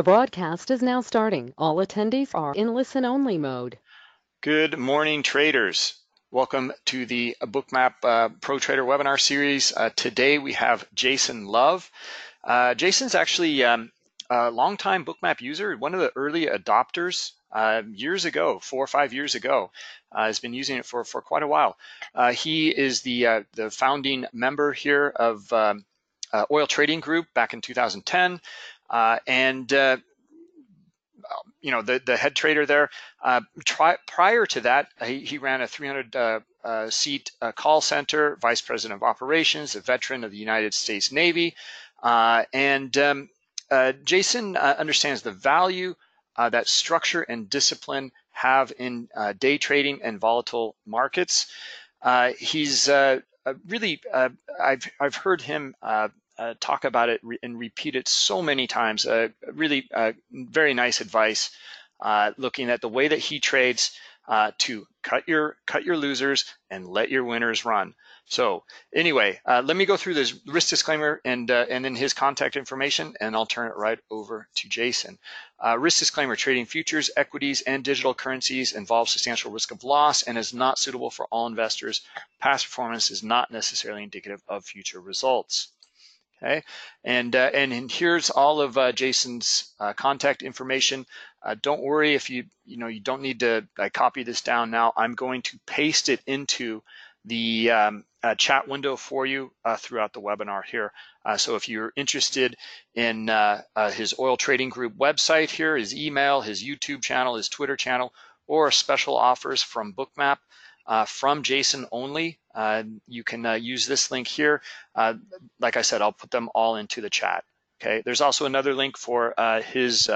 The broadcast is now starting. All attendees are in listen-only mode. Good morning, traders. Welcome to the Bookmap Pro Trader webinar series. Today we have Jason Love. Jason's actually a longtime Bookmap user, one of the early adopters years ago, 4 or 5 years ago. Has been using it for quite a while. He is the founding member here of Oil Trading Group back in 2010. And you know, the head trader there. Prior to that, he ran a 300-seat call center, vice president of operations, a veteran of the United States Navy. Jason understands the value that structure and discipline have in day trading and volatile markets. He's really, I've heard him talk about it and repeat it so many times. Really very nice advice, looking at the way that he trades to cut your losers and let your winners run. So anyway, let me go through this risk disclaimer and then his contact information, and I'll turn it right over to Jason. Risk disclaimer: trading futures, equities, and digital currencies involves substantial risk of loss and is not suitable for all investors. Past performance is not necessarily indicative of future results. Okay, and here's all of Jason's contact information. Don't worry if you don't need to copy this down now. I'm going to paste it into the chat window for you throughout the webinar here. So if you're interested in his Oil Trading Group website here, his email, his YouTube channel, his Twitter channel, or special offers from Bookmap, from Jason only, you can use this link here. Like I said, I'll put them all into the chat. Okay. There's also another link for his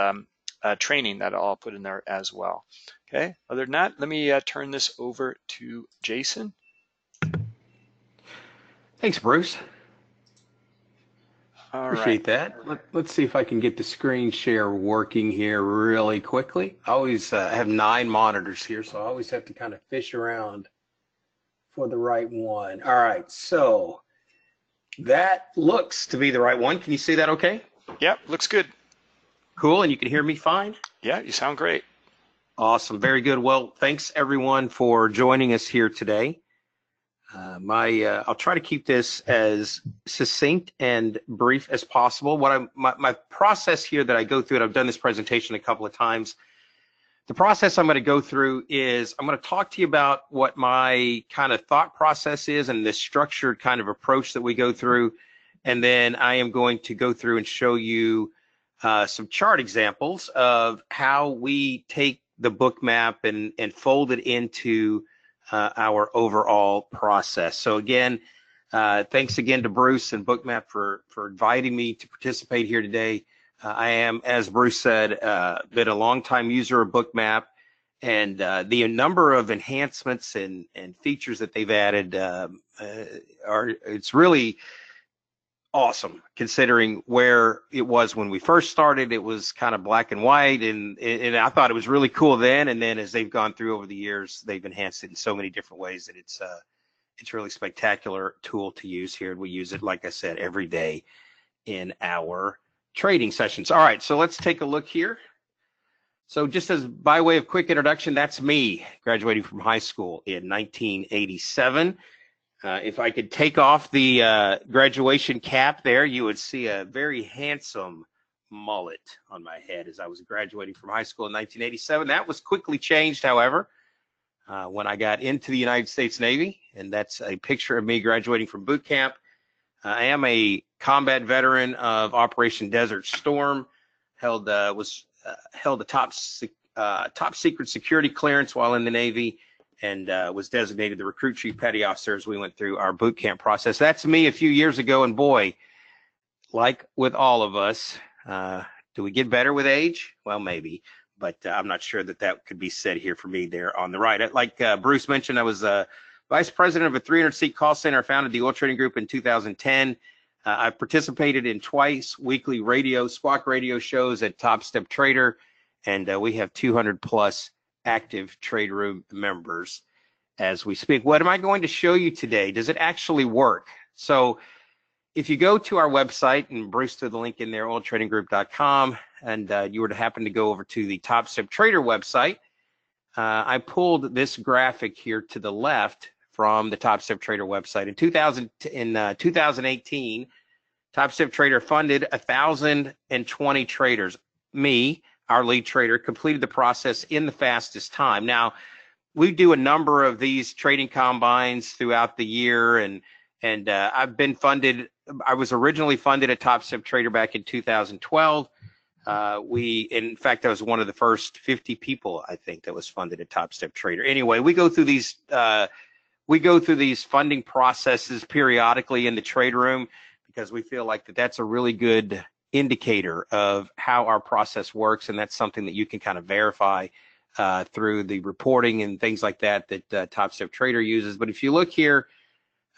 training that I'll put in there as well. Okay. Other than that, let me turn this over to Jason. Thanks, Bruce. All right. Appreciate that. Let's see if I can get the screen share working here really quickly. I always have 9 monitors here, so I always have to kind of fish around for the right one. All right, so that looks to be the right one. Can you see that okay? Yep, looks good. Cool, and you can hear me fine? Yeah, you sound great. Awesome, very good. Well, thanks everyone for joining us here today. I'll try to keep this as succinct and brief as possible. My process here that I go through, and I've done this presentation a couple of times, the process I'm going to go through is I'm going to talk to you about what my kind of thought process is and the structured kind of approach that we go through. And then I am going to go through and show you some chart examples of how we take the book map and fold it into our overall process. So again, thanks again to Bruce and Bookmap for inviting me to participate here today. I am, as Bruce said, been a longtime user of Bookmap, and the number of enhancements and features that they've added it's really awesome, considering where it was when we first started. It was kind of black and white, and I thought it was really cool then, and then as they've gone through over the years, they've enhanced it in so many different ways that it's really spectacular tool to use here, and we use it, like I said, every day in our trading sessions. All right, so let's take a look here. So just as by way of quick introduction, that's me graduating from high school in 1987. If I could take off the graduation cap there, you would see a very handsome mullet on my head as I was graduating from high school in 1987. That was quickly changed, however, when I got into the United States Navy, and that's a picture of me graduating from boot camp. I am a combat veteran of Operation Desert Storm, held a top secret security clearance while in the Navy, and was designated the recruit chief petty officer as we went through our boot camp process. That's me a few years ago, and boy, like with all of us, do we get better with age? Well, maybe, but I'm not sure that could be said here for me there on the right. Like Bruce mentioned, I was vice president of a 300-seat call center. I founded the Oil Trading Group in 2010. I've participated in 2 weekly Squawk radio shows at Top Step Trader, and we have 200-plus active trade room members as we speak. What am I going to show you today? Does it actually work? So If you go to our website, and Bruce threw the link in there, oiltradinggroup.com, and you were to happen to go over to the Top Step Trader website, I pulled this graphic here to the left from the Top Step Trader website. In 2018, Top Step Trader funded 1,020 traders. Me, our lead trader, completed the process in the fastest time. Now, we do a number of these trading combines throughout the year, and I've been funded. I was originally funded at Top Step Trader back in 2012. In fact, I was one of the first 50 people, I think, that was funded at Top Step Trader. Anyway, we go through these funding processes periodically in the trade room because we feel like that's a really good indicator of how our process works, and that's something that you can kind of verify through the reporting and things like that that Top Step Trader uses. But if you look here,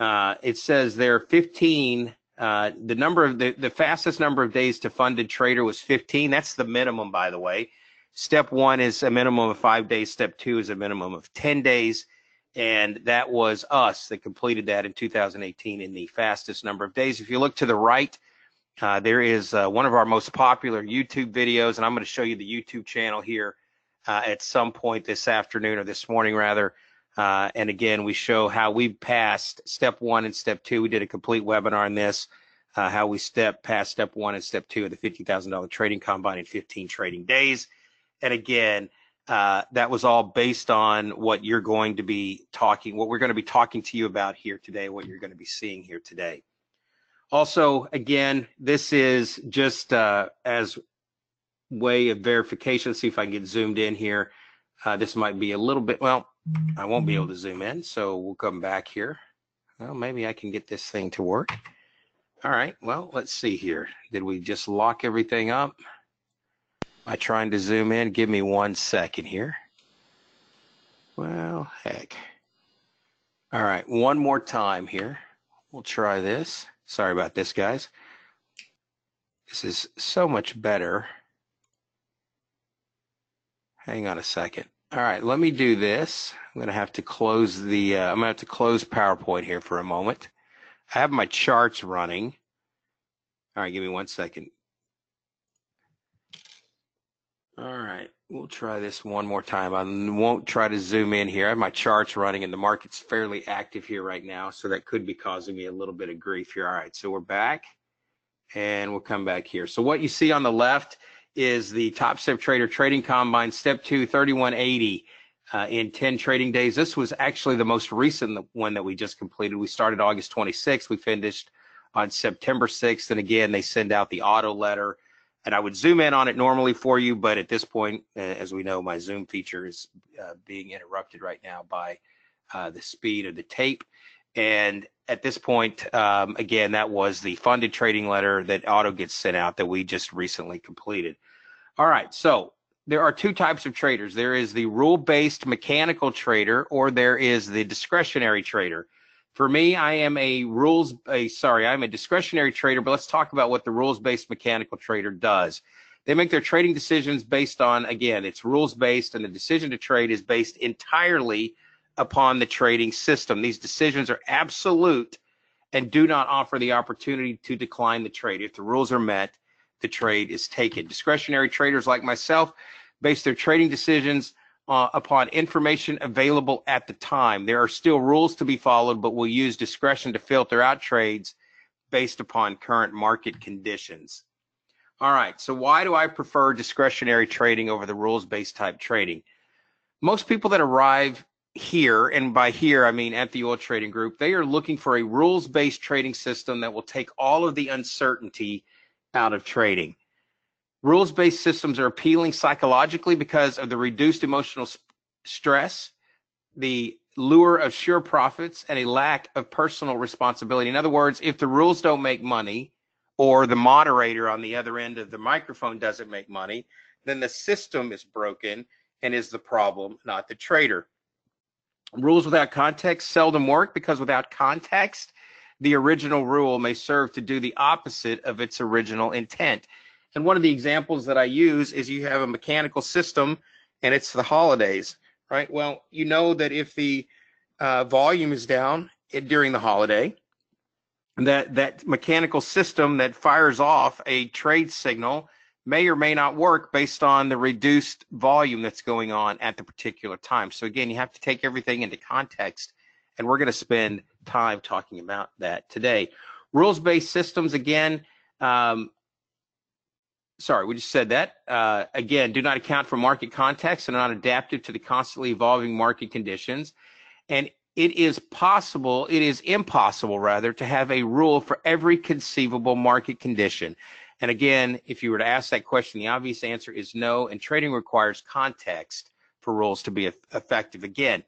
it says there are 15, the number of the fastest number of days to funded trader was 15. That's the minimum, by the way. Step one is a minimum of 5 days. Step two is a minimum of 10 days. And that was us that completed that in 2018 in the fastest number of days. If you look to the right, there is one of our most popular YouTube videos, and I'm going to show you the YouTube channel here at some point this afternoon, or this morning rather. And again, we show how we passed step one and step two. We did a complete webinar on this, how we passed step one and step two of the $50,000 trading combine in 15 trading days. And again, that was all based on what we're going to be talking to you about here today, what you're going to be seeing here today. Also, again, this is just as way of verification. Let's see if I can get zoomed in here. This might be a little bit, well, I won't be able to zoom in, so we'll come back here. Well, maybe I can get this thing to work. All right, well, let's see here. Did we just lock everything up? Am I trying to zoom in? Give me 1 second here. Well, heck. All right, one more time here. We'll try this. Sorry about this, guys. This is so much better. Hang on a second. All right, let me do this. I'm going to have to close PowerPoint here for a moment. I have my charts running. All right, give me 1 second. All right, we'll try this one more time. I won't try to zoom in here. I have my charts running, and the market's fairly active here right now, so that could be causing me a little bit of grief here. All right, so we're back, and we'll come back here. So what you see on the left is the Top Step Trader Trading Combine, Step 2, 3180 in 10 trading days. This was actually the most recent one that we just completed. We started August 26th. We finished on September 6th. And again, they send out the auto letter. And I would zoom in on it normally for you, but at this point, as we know, my Zoom feature is being interrupted right now by the speed of the tape. And at this point, again, that was the funded trading letter that auto gets sent out that we just recently completed. All right, so there are two types of traders. There is the rule-based mechanical trader, or there is the discretionary trader. For me, I'm a discretionary trader, but let's talk about what the rules-based mechanical trader does. They make their trading decisions based on, again, it's rules-based, and the decision to trade is based entirely upon the trading system. These decisions are absolute and do not offer the opportunity to decline the trade. If the rules are met, the trade is taken. Discretionary traders like myself base their trading decisions upon information available at the time. There are still rules to be followed, but we'll use discretion to filter out trades based upon current market conditions. All right, so why do I prefer discretionary trading over the rules-based type trading? Most people that arrive here, and by here I mean at the Oil Trading Group, they are looking for a rules-based trading system that will take all of the uncertainty out of trading. Rules-based systems are appealing psychologically because of the reduced emotional stress, the lure of sure profits, and a lack of personal responsibility. In other words, if the rules don't make money, or the moderator on the other end of the microphone doesn't make money, then the system is broken and is the problem, not the trader. Rules without context seldom work because without context, the original rule may serve to do the opposite of its original intent. And one of the examples that I use is you have a mechanical system and it's the holidays, right? Well, you know that if the volume is down during the holiday, that mechanical system that fires off a trade signal may or may not work based on the reduced volume that's going on at the particular time. So again, you have to take everything into context, and we're going to spend time talking about that today. Rules-based systems, again, sorry, we just said that. Again, do not account for market context and are not adaptive to the constantly evolving market conditions. And it is impossible, to have a rule for every conceivable market condition. And again, if you were to ask that question, the obvious answer is no, and trading requires context for rules to be effective. Again,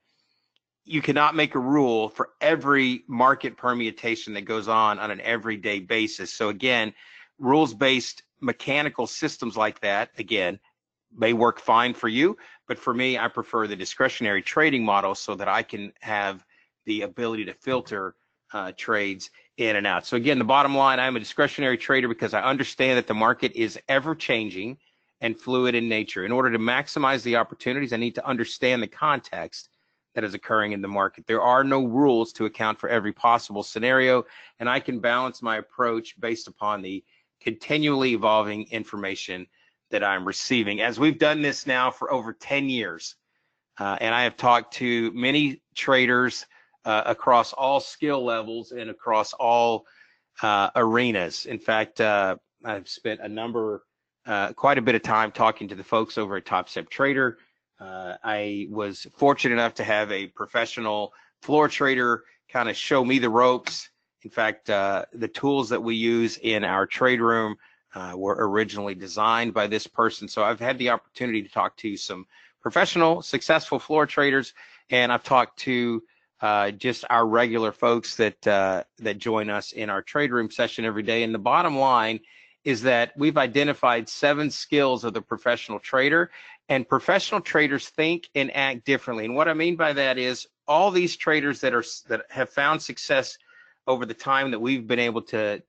you cannot make a rule for every market permutation that goes on an everyday basis. So again, rules-based mechanical systems like that, again, may work fine for you, but for me, I prefer the discretionary trading model so that I can have the ability to filter trades in and out. So again, the bottom line, I'm a discretionary trader because I understand that the market is ever-changing and fluid in nature. In order to maximize the opportunities, I need to understand the context that is occurring in the market. There are no rules to account for every possible scenario, and I can balance my approach based upon the continually evolving information that I'm receiving. As we've done this now for over 10 years, and I have talked to many traders across all skill levels and across all arenas. In fact, I've spent quite a bit of time talking to the folks over at Top Step Trader. I was fortunate enough to have a professional floor trader kind of show me the ropes. In fact, the tools that we use in our trade room were originally designed by this person. So I've had the opportunity to talk to some professional, successful floor traders, and I've talked to just our regular folks that join us in our trade room session every day. And the bottom line is that we've identified 7 skills of the professional trader, and professional traders think and act differently. And what I mean by that is all these traders that have found success over the time that we've been able to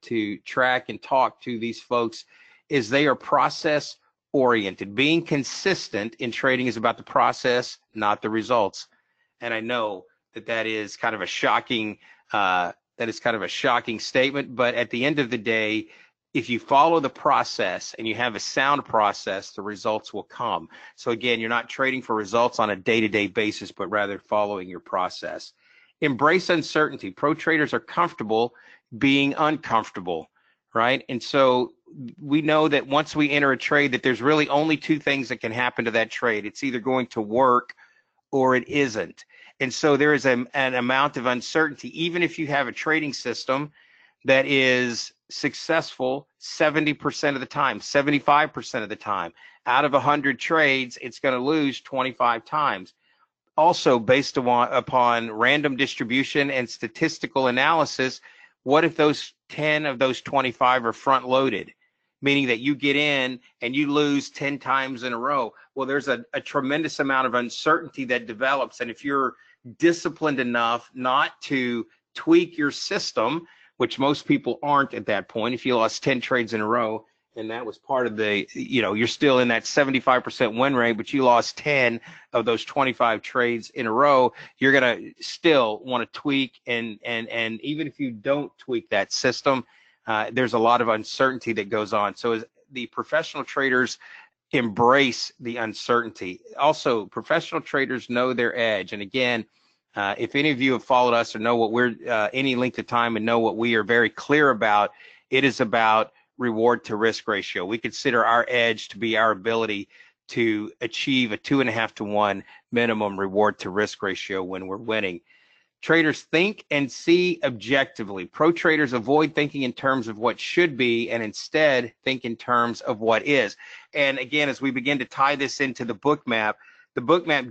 track and talk to these folks is they are process oriented. Being consistent in trading is about the process, not the results. And I know that is kind of a shocking statement, but at the end of the day, if you follow the process and you have a sound process, the results will come. So again, you're not trading for results on a day-to-day basis, but rather following your process. Embrace uncertainty. Pro traders are comfortable being uncomfortable, right? And so we know that once we enter a trade, that there's really only 2 things that can happen to that trade. It's either going to work or it isn't. And so there is an amount of uncertainty. Even if you have a trading system that is successful 70% of the time, 75% of the time, out of 100 trades, it's going to lose 25 times. Also, based upon random distribution and statistical analysis, what if those 10 of those 25 are front-loaded, meaning that you get in and you lose 10 times in a row? Well, there's a tremendous amount of uncertainty that develops, and if you're disciplined enough not to tweak your system, which most people aren't at that point, if you lost 10 trades in a row, and that was part of the, you're still in that 75% win rate, but you lost 10 of those 25 trades in a row, you're going to still want to tweak. And even if you don't tweak that system, there's a lot of uncertainty that goes on. So as the professional traders embrace the uncertainty. Also, professional traders know their edge. And again, if any of you have followed us or know what we're, any length of time and know what we are very clear about, it is about reward to risk ratio. We consider our edge to be our ability to achieve a 2.5 to 1 minimum reward to risk ratio when we're winning. Traders think and see objectively. Pro traders avoid thinking in terms of what should be and instead think in terms of what is. And again, as we begin to tie this into the bookmap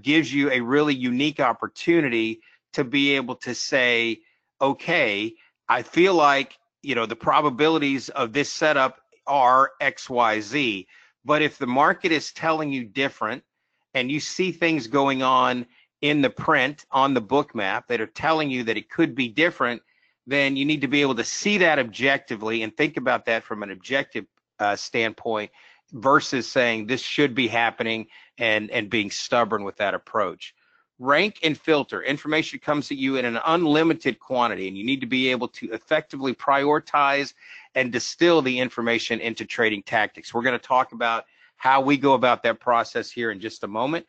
gives you a really unique opportunity to be able to say, okay, I feel like the probabilities of this setup are XYZ. But if the market is telling you different and you see things going on in the print on the book map that are telling you that it could be different, then you need to be able to see that objectively and think about that from an objective standpoint versus saying this should be happening and being stubborn with that approach. Rank and filter. Information comes to you in an unlimited quantity, and you need to be able to effectively prioritize and distill the information into trading tactics. We're going to talk about how we go about that process here in just a moment.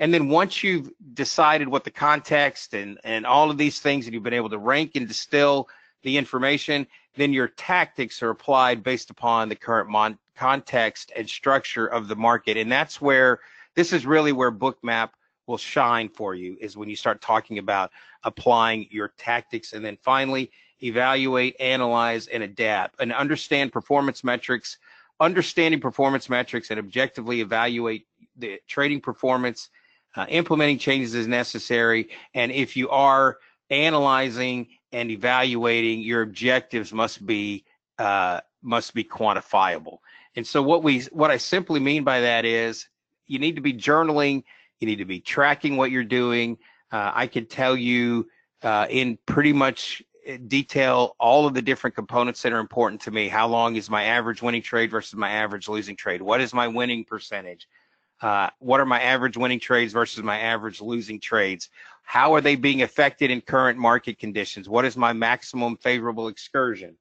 And then once you've decided what the context and all of these things, and you've been able to rank and distill the information, then your tactics are applied based upon the current context and structure of the market. And that's where, this is really where Bookmap will shine for you, is when you start talking about applying your tactics. And then finally, evaluate, analyze, and adapt, and understand performance metrics. Understanding performance metrics and objectively evaluate the trading performance, implementing changes as necessary. And if you are analyzing and evaluating, your objectives must be quantifiable. And so what I simply mean by that is you need to be journaling. You need to be tracking what you're doing. I can tell you in pretty much detail all of the different components that are important to me. How long is my average winning trade versus my average losing trade? What is my winning percentage? What are my average winning trades versus my average losing trades? How are they being affected in current market conditions? What is my maximum favorable excursion?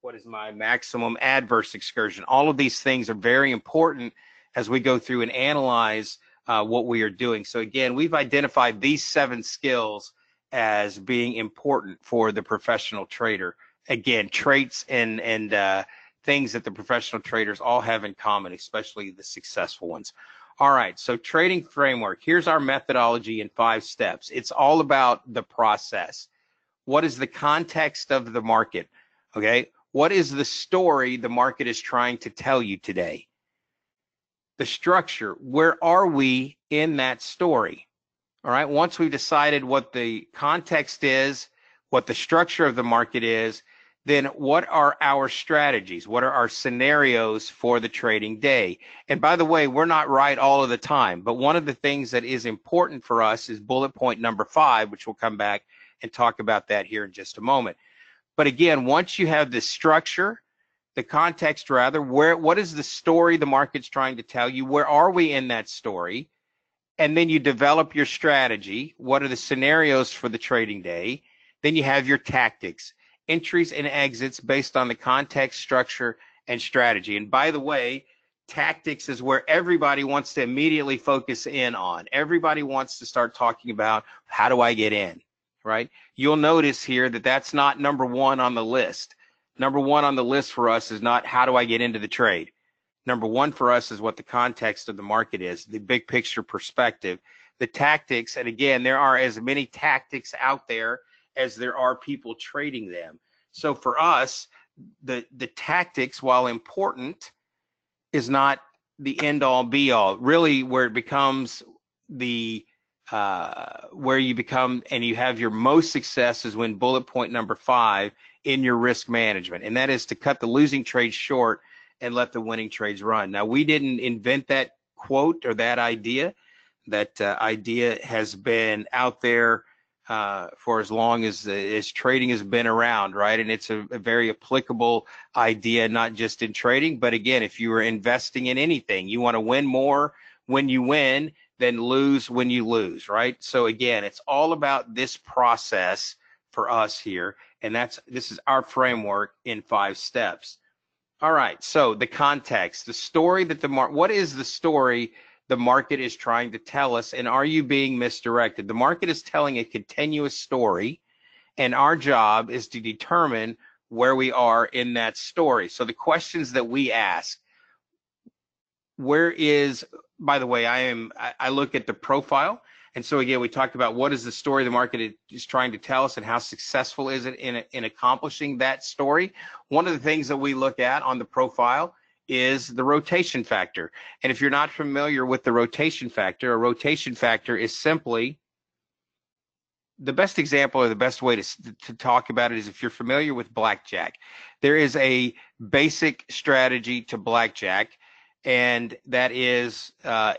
What is my maximum adverse excursion? All of these things are very important as we go through and analyze what we are doing. So again, we've identified these 7 skills as being important for the professional trader. Again, traits and things that the professional traders all have in common, especially the successful ones. All right, so trading framework. Here's our methodology in 5 steps. It's all about the process. What is the context of the market? Okay, what is the story the market is trying to tell you today? The structure, where are we in that story? All right, once we've decided what the context is, what the structure of the market is, then what are our strategies? What are our scenarios for the trading day? And by the way, we're not right all of the time, but one of the things that is important for us is bullet point number 5, which we'll come back and talk about that here in just a moment. But again, once you have this structure, the context rather, what is the story the market's trying to tell you? Where are we in that story? And then you develop your strategy. What are the scenarios for the trading day? Then you have your tactics, entries and exits based on the context, structure, and strategy. And by the way, tactics is where everybody wants to immediately focus in on. Everybody wants to start talking about, how do I get in, right? You'll notice here that that's not number 1 on the list. Number 1 on the list for us is not how do I get into the trade. Number 1 for us is what the context of the market is, the big picture perspective, the tactics. And again, there are as many tactics out there as there are people trading them. So for us, the tactics, while important, is not the end all be all. Really where it becomes the, where you become and you have your most success is when bullet point number 5 in your risk management, and that is to cut the losing trades short and let the winning trades run. Now, we didn't invent that quote or that idea. That idea has been out there for as long as trading has been around, right? And it's a very applicable idea, not just in trading, but again, if you are investing in anything, you want to win more when you win than lose when you lose, right? So again, it's all about this process for us here, and this is our framework in 5 steps. All right, so the context, the story that what is the story the market is trying to tell us, and are you being misdirected? The market is telling a continuous story, and our job is to determine where we are in that story. So the questions that we ask, where is, by the way, I look at the profile. And so again, we talked about what is the story the market is trying to tell us and how successful is it in accomplishing that story. One of the things that we look at on the profile is the rotation factor. And if you're not familiar with the rotation factor, a rotation factor is simply, the best example or the best way to talk about it is if you're familiar with blackjack. There is a basic strategy to blackjack, and that is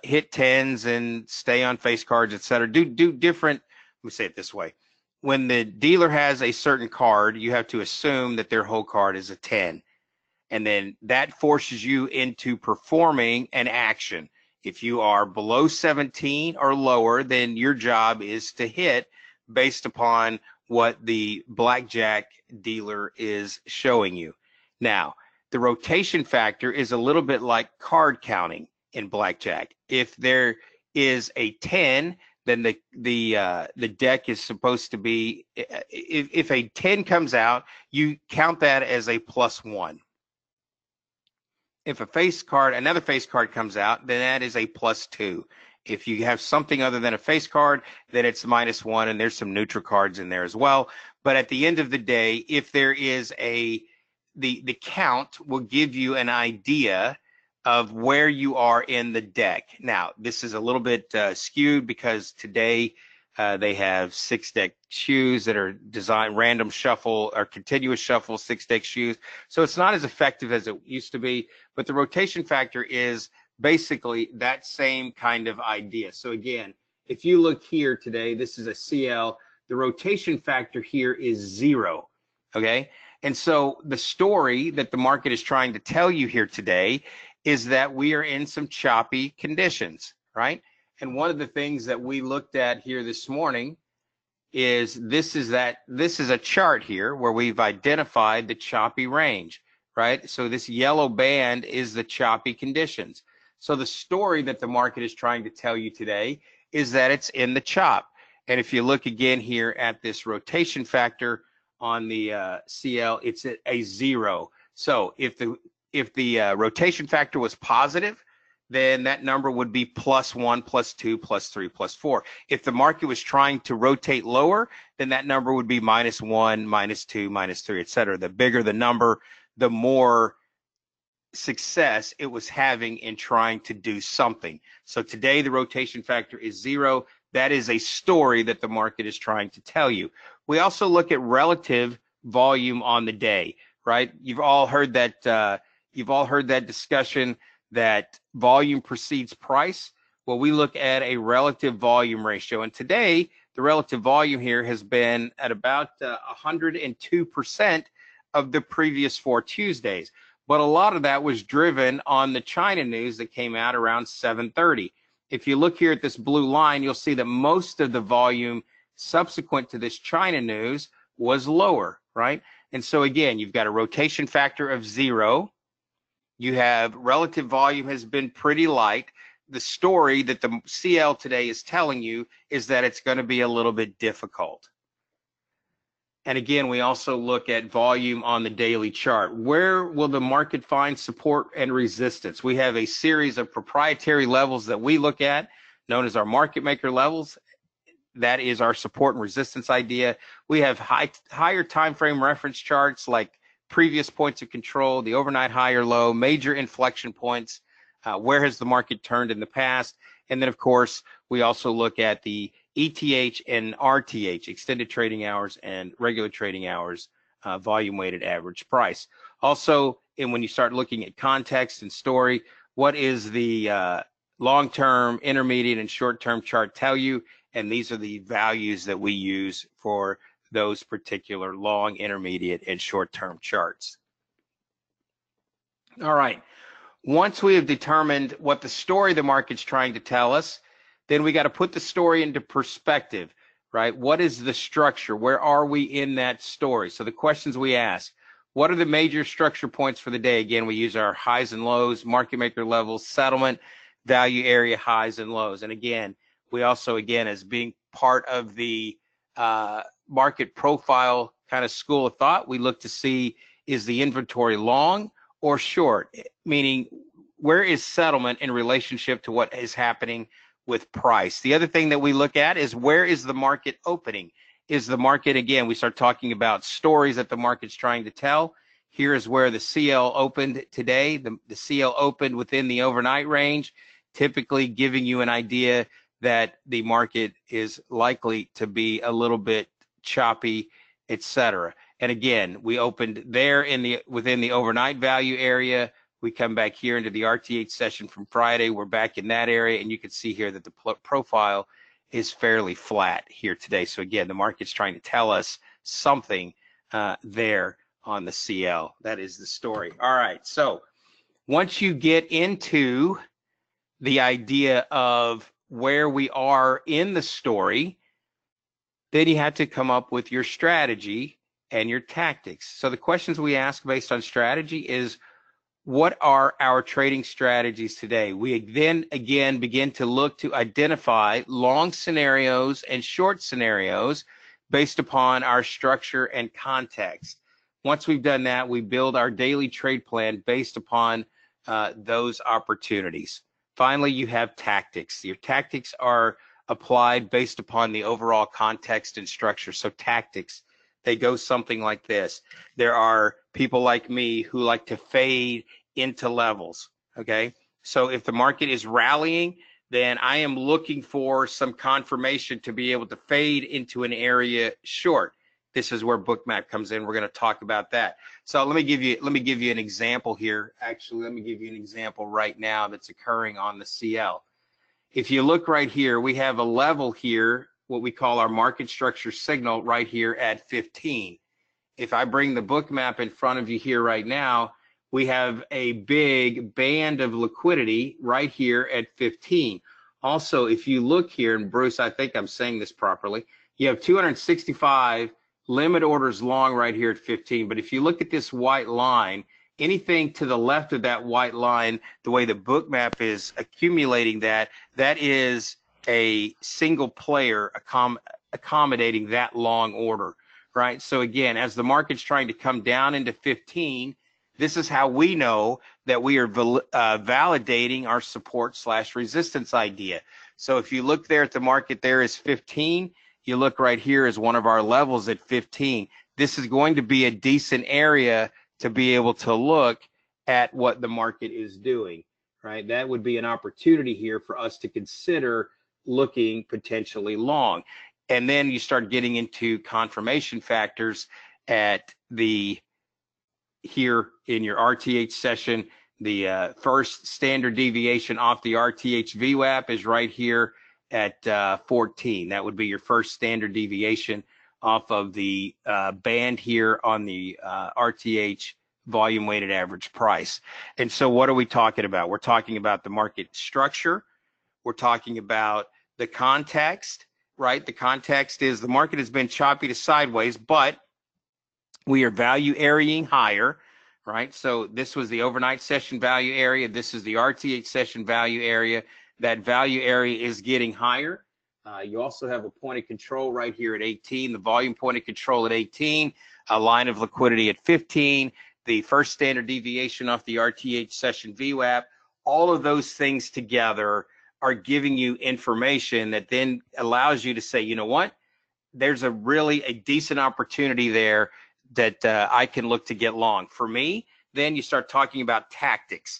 hit tens and stay on face cards, etc. Do different, let me say it this way. When the dealer has a certain card, you have to assume that their whole card is a 10. And then that forces you into performing an action. If you are below 17 or lower, then your job is to hit based upon what the blackjack dealer is showing you. Now, the rotation factor is a little bit like card counting in blackjack. If there is a 10, then the deck is supposed to be, if a 10 comes out, you count that as a +1. If a face card, another face card comes out, then that is a +2. If you have something other than a face card, then it's -1, and there's some neutral cards in there as well. But at the end of the day, if there is the count will give you an idea of where you are in the deck. Now, this is a little bit skewed because today they have 6-deck shoes that are designed random shuffle or continuous shuffle 6-deck shoes. So it's not as effective as it used to be, but the rotation factor is basically that same kind of idea. So again, if you look here today, this is a CL. The rotation factor here is 0, okay? And so the story that the market is trying to tell you here today is that we are in some choppy conditions, right? And one of the things that we looked at here this morning is this is a chart here where we've identified the choppy range, right? So this yellow band is the choppy conditions. So the story that the market is trying to tell you today is that it's in the chop. And if you look again here at this rotation factor on the CL, it's at a 0. So if the rotation factor was positive, then that number would be +1, +2, +3, +4. If the market was trying to rotate lower, then that number would be -1, -2, -3, et cetera. The bigger the number, the more success it was having in trying to do something. So today the rotation factor is 0. That is a story that the market is trying to tell you. We also look at relative volume on the day, right? You've all heard that discussion that volume precedes price. Well, we look at a relative volume ratio, and today the relative volume here has been at about 102% of the previous 4 Tuesdays. But a lot of that was driven on the China news that came out around 7:30. If you look here at this blue line, you'll see that most of the volume subsequent to this China news was lower, right? And so again, you've got a rotation factor of 0. You have relative volume has been pretty light. The story that the CL today is telling you is that it's going to be a little bit difficult. And again, we also look at volume on the daily chart. Where will the market find support and resistance? We have a series of proprietary levels that we look at, known as our market maker levels. That is our support and resistance idea. We have higher time frame reference charts like previous points of control, the overnight high or low, major inflection points, where has the market turned in the past. And then, of course, we also look at the ETH and RTH, extended trading hours and regular trading hours, volume weighted average price. Also, and when you start looking at context and story, what is the long-term, intermediate, and short-term chart tell you? And these are the values that we use for those particular long, intermediate, and short-term charts. All right. Once we have determined what the story the market's trying to tell us, then we got to put the story into perspective, right? What is the structure? Where are we in that story? So the questions we ask: what are the major structure points for the day? Again, we use our highs and lows, market maker levels, settlement, value area highs and lows. And again, we also, again, as being part of the market profile kind of school of thought, we look to see, is the inventory long or short, meaning where is settlement in relationship to what is happening with price? The other thing that we look at is where is the market opening? Is the market, again, we start talking about stories that the market's trying to tell. Here is where the CL opened today. The CL opened within the overnight range, typically giving you an idea that the market is likely to be a little bit choppy, etc. And again, we opened there within the overnight value area. We come back here into the RTH session from Friday. We're back in that area, and you can see here that the profile is fairly flat here today. So again, the market's trying to tell us something there on the CL. That is the story. All right, so once you get into the idea of where we are in the story, then you have to come up with your strategy and your tactics. So the questions we ask based on strategy is, what are our trading strategies today? We then again begin to look to identify long scenarios and short scenarios based upon our structure and context. Once we've done that, we build our daily trade plan based upon those opportunities. Finally, you have tactics. Your tactics are applied based upon the overall context and structure. So tactics, they go something like this. There are people like me who like to fade into levels, okay? So if the market is rallying, then I am looking for some confirmation to be able to fade into an area short. This is where Bookmap comes in. We're going to talk about that. So let me give you an example here. Actually, let me give you an example right now that's occurring on the CL. If you look right here, we have a level here, what we call our market structure signal right here at 15. If I bring the book map in front of you here right now, we have a big band of liquidity right here at 15. Also, if you look here, and Bruce, I think I'm saying this properly, you have 265 limit orders long right here at 15. But if you look at this white line, anything to the left of that white line, the way the book map is accumulating that, that is a single player accommodating that long order, right? So again, as the market's trying to come down into 15, this is how we know that we are validating our support/resistance idea. So if you look there at the market, there is 15. You look right here as one of our levels at 15. This is going to be a decent area to be able to look at what the market is doing, right? That would be an opportunity here for us to consider looking potentially long. And then you start getting into confirmation factors at the, here in your RTH session, the first standard deviation off the RTH VWAP is right here at 14. That would be your first standard deviation off of the band here on the RTH volume weighted average price. And so what are we talking about? We're talking about the market structure. We're talking about the context, right? The context is the market has been choppy to sideways, but we are value areaing higher, right? So this was the overnight session value area. This is the RTH session value area. That value area is getting higher. You also have a point of control right here at 18, the volume point of control at 18, a line of liquidity at 15, the first standard deviation off the RTH session VWAP. All of those things together are giving you information that then allows you to say, you know what, there's a decent opportunity there that I can look to get long. For me, then you start talking about tactics.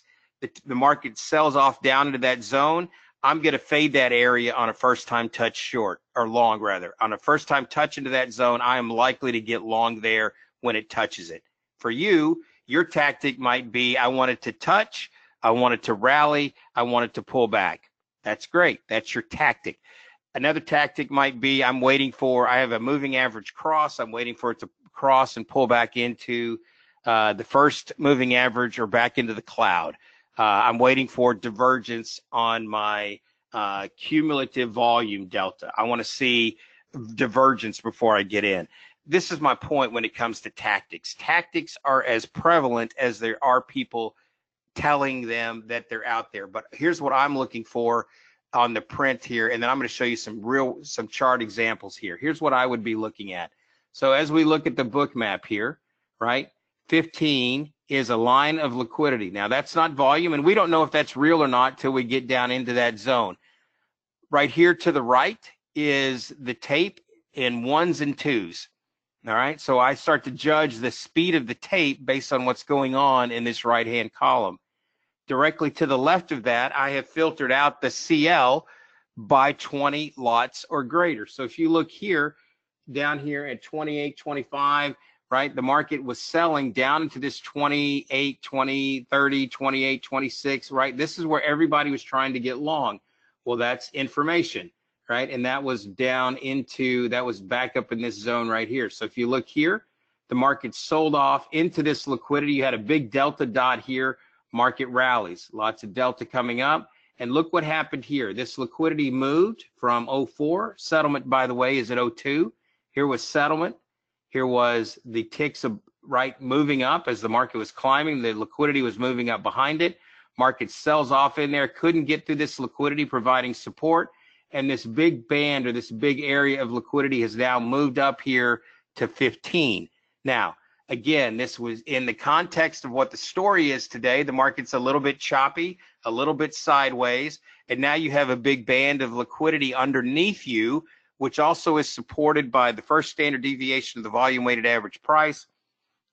The market sells off down into that zone. I'm going to fade that area on a first-time touch short, or long rather. On a first-time touch into that zone, I am likely to get long there when it touches it. For you, your tactic might be, I want it to touch, I want it to rally, I want it to pull back. That's great. That's your tactic. Another tactic might be, I have a moving average cross. I'm waiting for it to cross and pull back into the first moving average or back into the cloud. I'm waiting for divergence on my cumulative volume delta. I want to see divergence before I get in. This is my point when it comes to tactics. Tactics are as prevalent as there are people telling them that they're out there. But here's what I'm looking for on the print here, and then I'm going to show you some chart examples here. Here's what I would be looking at. So as we look at the book map here, right, 15 is a line of liquidity. Now that's not volume, and we don't know if that's real or not till we get down into that zone. Right here to the right is the tape in 1s and 2s. All right, so I start to judge the speed of the tape based on what's going on in this right-hand column. Directly to the left of that, I have filtered out the CL by 20 lots or greater. So if you look here, down here at 28, 25, right? The market was selling down into this 28, 20, 30, 28, 26, right? This is where everybody was trying to get long. Well, that's information, right? And that was down into, that was back up in this zone right here. So if you look here, the market sold off into this liquidity. You had a big delta dot here, market rallies, lots of delta coming up. And look what happened here. This liquidity moved from 04. Settlement, by the way, is at 02. Here was settlement. Here was the ticks of right moving up as the market was climbing. The liquidity was moving up behind it. Market sells off in there, couldn't get through this liquidity providing support. And this big band or this big area of liquidity has now moved up here to 15. Now, again, this was in the context of what the story is today. The market's a little bit choppy, a little bit sideways, and now you have a big band of liquidity underneath you, which also is supported by the first standard deviation of the volume weighted average price,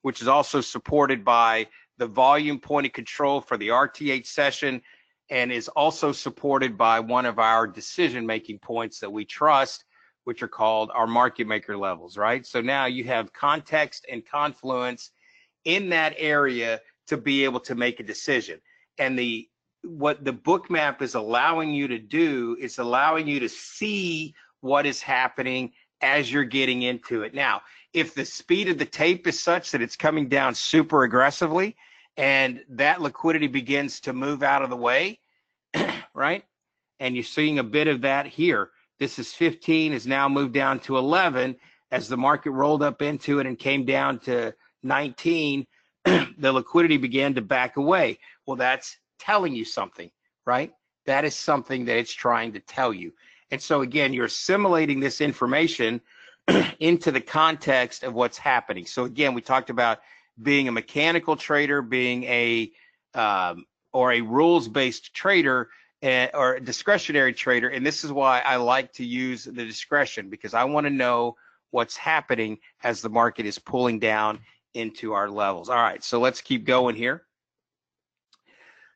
which is also supported by the volume point of control for the RTH session, and is also supported by one of our decision-making points that we trust, which are called our market maker levels, right? So now you have context and confluence in that area to be able to make a decision. And what the bookmap is allowing you to do is allowing you to see what is happening as you're getting into it. Now, if the speed of the tape is such that it's coming down super aggressively and that liquidity begins to move out of the way, right? And you're seeing a bit of that here. This is 15, has now moved down to 11 as the market rolled up into it and came down to 19. The liquidity began to back away. Well, that's telling you something, right? That is something that it's trying to tell you. And so again, you're assimilating this information into the context of what's happening. So again, we talked about being a mechanical trader, being a rules-based trader, or a discretionary trader, and this is why I like to use the discretion, because I want to know what's happening as the market is pulling down into our levels. All right, so let's keep going here.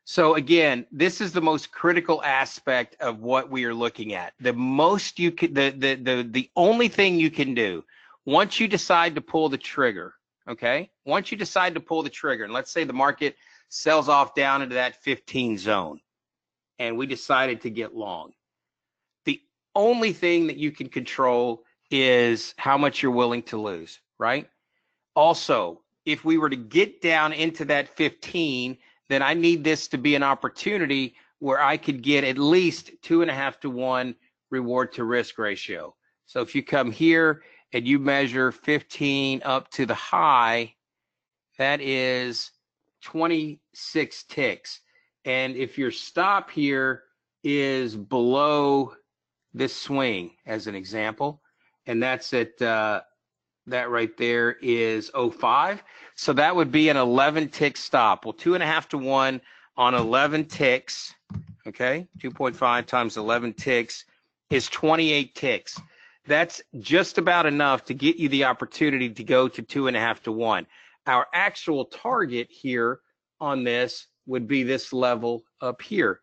So again, this is the most critical aspect of what we are looking at. The most you can, the only thing you can do once you decide to pull the trigger, okay? Once you decide to pull the trigger, and let's say the market sells off down into that 15 zone, and we decided to get long. The only thing that you can control is how much you're willing to lose, right? Also, if we were to get down into that 15, then I need this to be an opportunity where I could get at least 2.5 to 1 reward to risk ratio. So if you come here and you measure 15 up to the high, that is 26 ticks. And if your stop here is below this swing, as an example, and that's at that right there is 05. So that would be an 11 tick stop. Well, 2.5 to 1 on 11 ticks, okay? 2.5 times 11 ticks is 28 ticks. That's just about enough to get you the opportunity to go to 2.5 to 1. Our actual target here on this would be this level up here,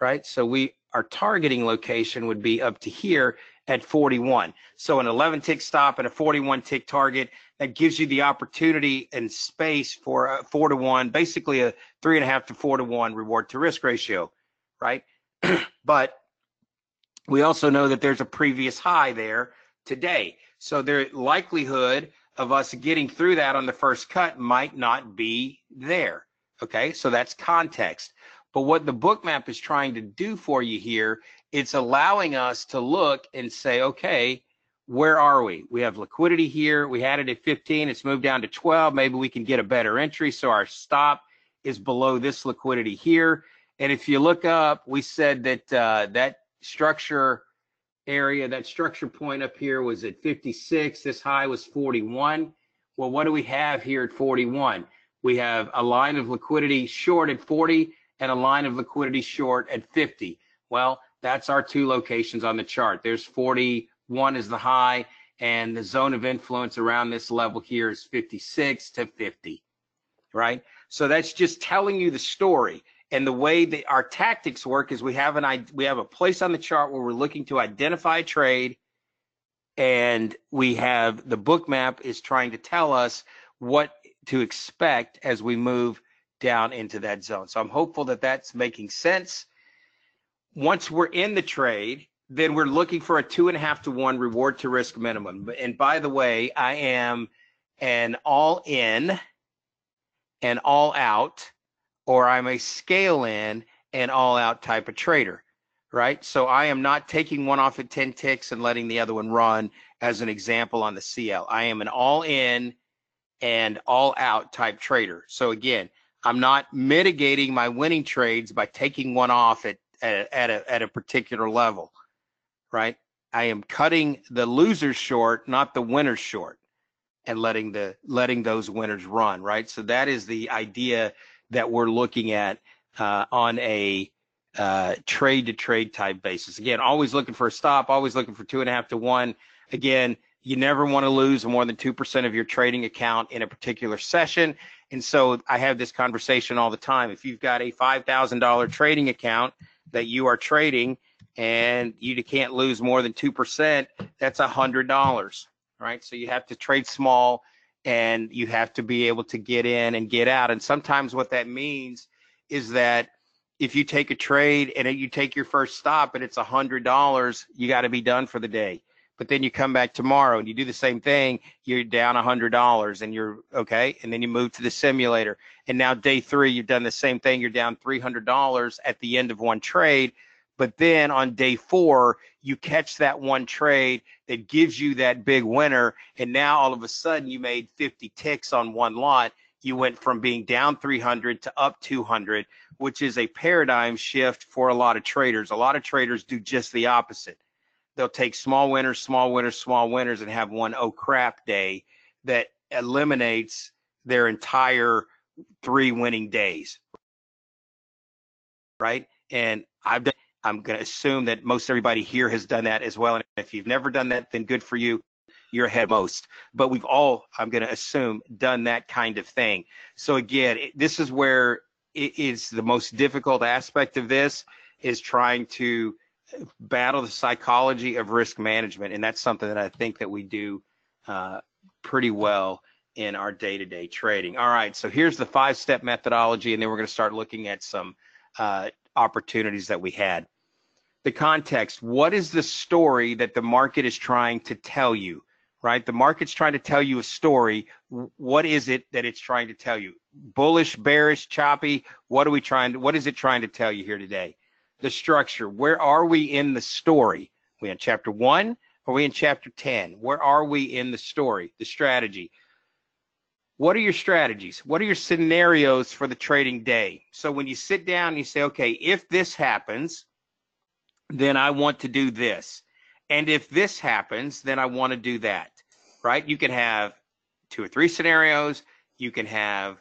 right? So our targeting location would be up to here at 41. So an 11 tick stop and a 41 tick target, that gives you the opportunity and space for a 4 to 1, basically a 3.5 to 4 to 1 reward to risk ratio, right? But we also know that there's a previous high there today. So the likelihood of us getting through that on the first cut might not be there. Okay, so that's context. But what the bookmap is trying to do for you here, it's allowing us to look and say, okay, where are we? We have liquidity here. We had it at 15. It's moved down to 12. Maybe we can get a better entry. So our stop is below this liquidity here. And if you look up, we said that that structure area, that structure point up here was at 56. This high was 41. Well, what do we have here at 41? We have a line of liquidity short at 40 and a line of liquidity short at 50. Well, that's our two locations on the chart. There's 41 is the high, and the zone of influence around this level here is 56 to 50, right? So that's just telling you the story. And the way that our tactics work is we have a place on the chart where we're looking to identify a trade, and we have the book map is trying to tell us what to expect as we move down into that zone. So I'm hopeful that that's making sense. Once we're in the trade, then we're looking for a 2.5 to 1 reward to risk minimum. And by the way, I am an all in and all out, or I'm a scale in and all out type of trader, right? So I am not taking one off at 10 ticks and letting the other one run as an example on the CL. I am an all in and all out type trader. So again, I'm not mitigating my winning trades by taking one off at a particular level, right? I am cutting the losers short, not the winners short, and letting those winners run, right? So that is the idea that we're looking at on a trade to trade type basis. Again, always looking for a stop, always looking for 2.5 to 1. Again, you never want to lose more than 2% of your trading account in a particular session. And so I have this conversation all the time. If you've got a $5,000 trading account that you are trading and you can't lose more than 2%, that's $100, right? So you have to trade small and you have to be able to get in and get out. And sometimes what that means is that if you take a trade and you take your first stop and it's $100, you got to be done for the day. But then you come back tomorrow and you do the same thing, you're down $100 and you're okay. And then you move to the simulator. And now day three, you've done the same thing. You're down $300 at the end of one trade. But then on day four, you catch that one trade that gives you that big winner. And now all of a sudden you made 50 ticks on one lot. You went from being down 300 to up 200, which is a paradigm shift for a lot of traders. A lot of traders do just the opposite. They'll take small winners, small winners, small winners, and have one oh crap day that eliminates their entire 3 winning days, right? And I'm going to assume that most everybody here has done that as well. And if you've never done that, then good for you. You're ahead of most. But we've all, I'm going to assume, done that kind of thing. So again, this is where it is the most difficult aspect of this, is trying to battle the psychology of risk management. And that's something that I think that we do pretty well in our day-to-day trading. All right, so here's the 5-step methodology, and then we're going to start looking at some opportunities that we had. The context: what is the story that the market is trying to tell you, right? The market's trying to tell you a story. What is it that it's trying to tell you? Bullish, bearish, choppy? What is it trying to tell you here today? The structure: where are we in the story? Are we in chapter 1? Are we in chapter 10? Where are we in the story? The strategy: what are your strategies? What are your scenarios for the trading day? So when you sit down and you say, okay, if this happens, then I want to do this. And if this happens, then I want to do that, right? You can have 2 or 3 scenarios. You can have,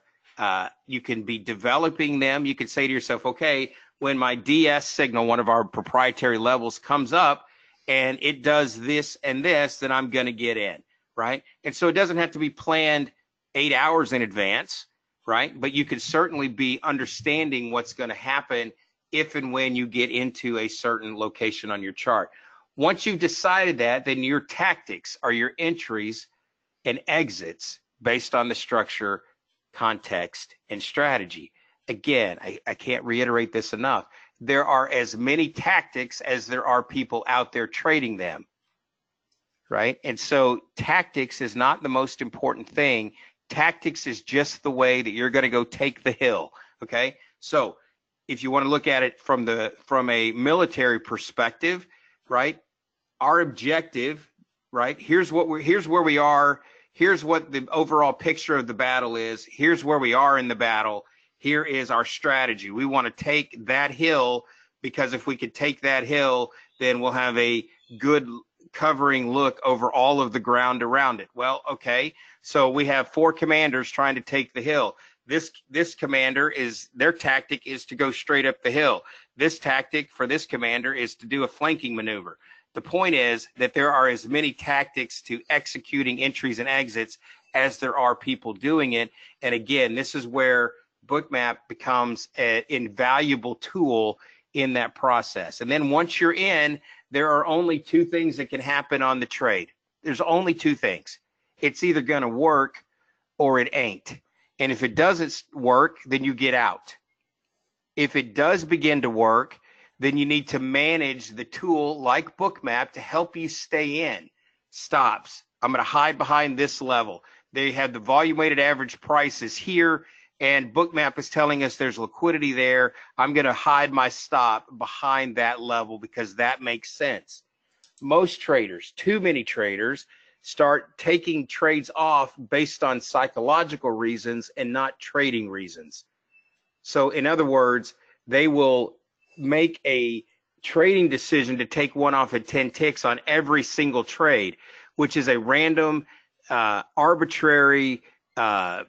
you can be developing them. You can say to yourself, okay, when my DS signal, one of our proprietary levels, comes up and it does this and this, then I'm going to get in, right? And so it doesn't have to be planned 8 hours in advance, right? But you could certainly be understanding what's going to happen if and when you get into a certain location on your chart. Once you've decided that, then your tactics are your entries and exits based on the structure, context, and strategy. Again, I can't reiterate this enough. There are as many tactics as there are people out there trading them, right? And so tactics is not the most important thing. Tactics is just the way that you're going to go take the hill, okay? So if you want to look at it from a military perspective, right? Our objective, right? Here's where we are. Here's what the overall picture of the battle is. Here's where we are in the battle. Here is our strategy. We want to take that hill, because if we could take that hill, then we'll have a good covering look over all of the ground around it. Well, okay, so we have 4 commanders trying to take the hill. This commander, is their tactic is to go straight up the hill. This tactic for this commander is to do a flanking maneuver. The point is that there are as many tactics to executing entries and exits as there are people doing it. And again, this is where Bookmap becomes an invaluable tool in that process. And then once you're in, there are only 2 things that can happen on the trade. There's only 2 things. It's either going to work or it ain't. And if it doesn't work, then you get out. If it does begin to work, then you need to manage the tool like Bookmap to help you stay in. Stops: I'm going to hide behind this level. They have the volume weighted average prices here. and Bookmap is telling us there's liquidity there, I'm going to hide my stop behind that level because that makes sense. Most traders, too many traders, start taking trades off based on psychological reasons and not trading reasons. So in other words, they will make a trading decision to take one off at 10 ticks on every single trade, which is a random, arbitrary idea.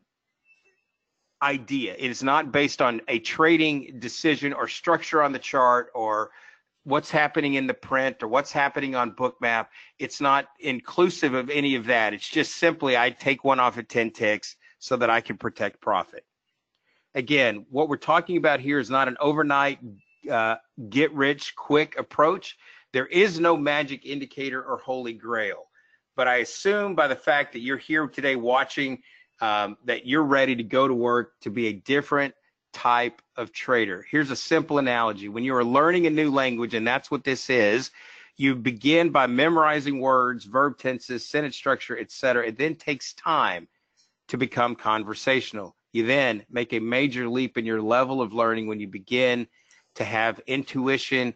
It is not based on a trading decision or structure on the chart or what's happening in the print or what's happening on Bookmap. It's not inclusive of any of that. It's just simply I take one off at 10 ticks so that I can protect profit. Again, what we're talking about here is not an overnight get rich quick approach. There is no magic indicator or holy grail, but I assume by the fact that you're here today watching that you're ready to go to work to be a different type of trader. Here's a simple analogy. When you are learning a new language, and that's what this is, you begin by memorizing words, verb tenses, sentence structure, etc. It then takes time to become conversational. You then make a major leap in your level of learning when you begin to have intuition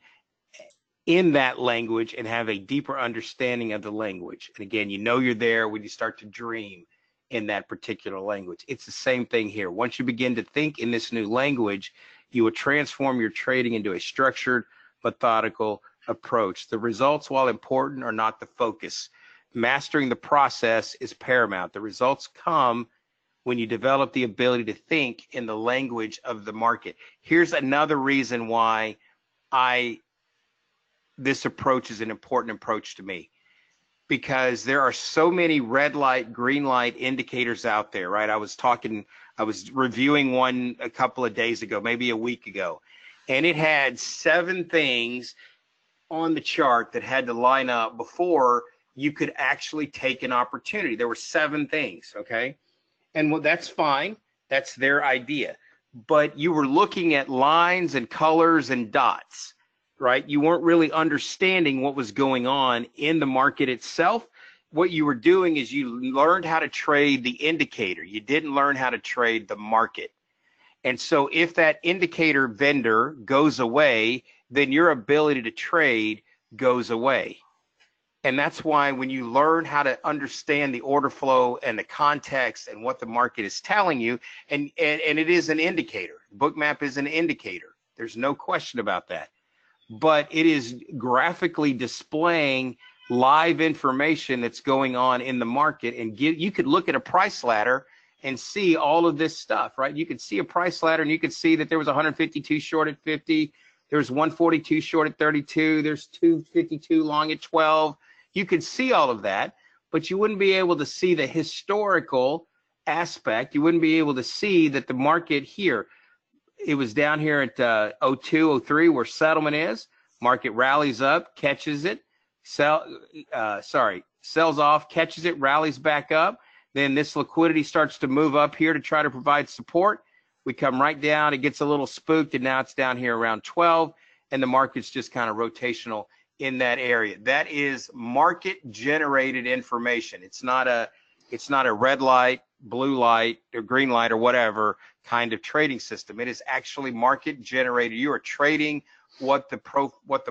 in that language and have a deeper understanding of the language. And again, you know you're there when you start to dream in that particular language. It's the same thing here. Once you begin to think in this new language, you will transform your trading into a structured, methodical approach. The results, while important, are not the focus. Mastering the process is paramount. The results come when you develop the ability to think in the language of the market. Here's another reason why this approach is an important approach to me, because there are so many red light, green light indicators out there, right? I was reviewing one a couple of days ago, maybe a week ago, and it had 7 things on the chart that had to line up before you could actually take an opportunity. There were 7 things, okay? And well, that's fine. That's their idea. But you were looking at lines and colors and dots, right? You weren't really understanding what was going on in the market itself. What you were doing is you learned how to trade the indicator. You didn't learn how to trade the market. And so if that indicator vendor goes away, then your ability to trade goes away. And that's why when you learn how to understand the order flow and the context and what the market is telling you, and it is an indicator. Bookmap is an indicator. There's no question about that. But it is graphically displaying live information that's going on in the market. And you could look at a price ladder and see all of this stuff, right? You could see a price ladder and you could see that there was 152 short at 50. There's 142 short at 32. There's 252 long at 12. You could see all of that, but you wouldn't be able to see the historical aspect. You wouldn't be able to see that the market here, it was down here at 02, 03, where settlement is. Market rallies up, catches it, sells off, catches it, rallies back up. Then this liquidity starts to move up here to try to provide support. We come right down, it gets a little spooked, and now it's down here around 12, and the market's just kind of rotational in that area. That is market generated information. It's not a red light, blue light, or green light, or whatever kind of trading system. It is actually market generated. You are trading what the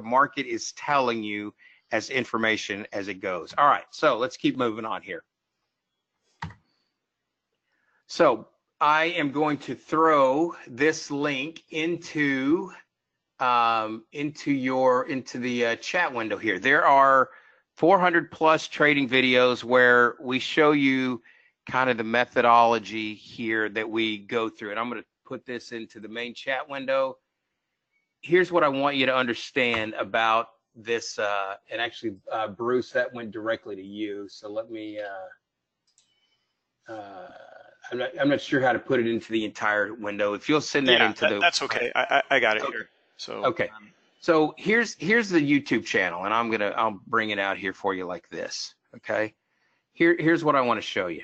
market is telling you as information as it goes. All right, so let's keep moving on here. So I am going to throw this link into the chat window here. There are 400 plus trading videos where we show you kind of the methodology here that we go through. And I'm going to put this into the main chat window. Here's what I want you to understand about this. And actually, Bruce, that went directly to you. So let me, I'm not sure how to put it into the entire window. If you'll send that into the... That's okay. I got it here. So okay. So here's the YouTube channel, and I'll bring it out here for you like this. Okay. Here's what I want to show you.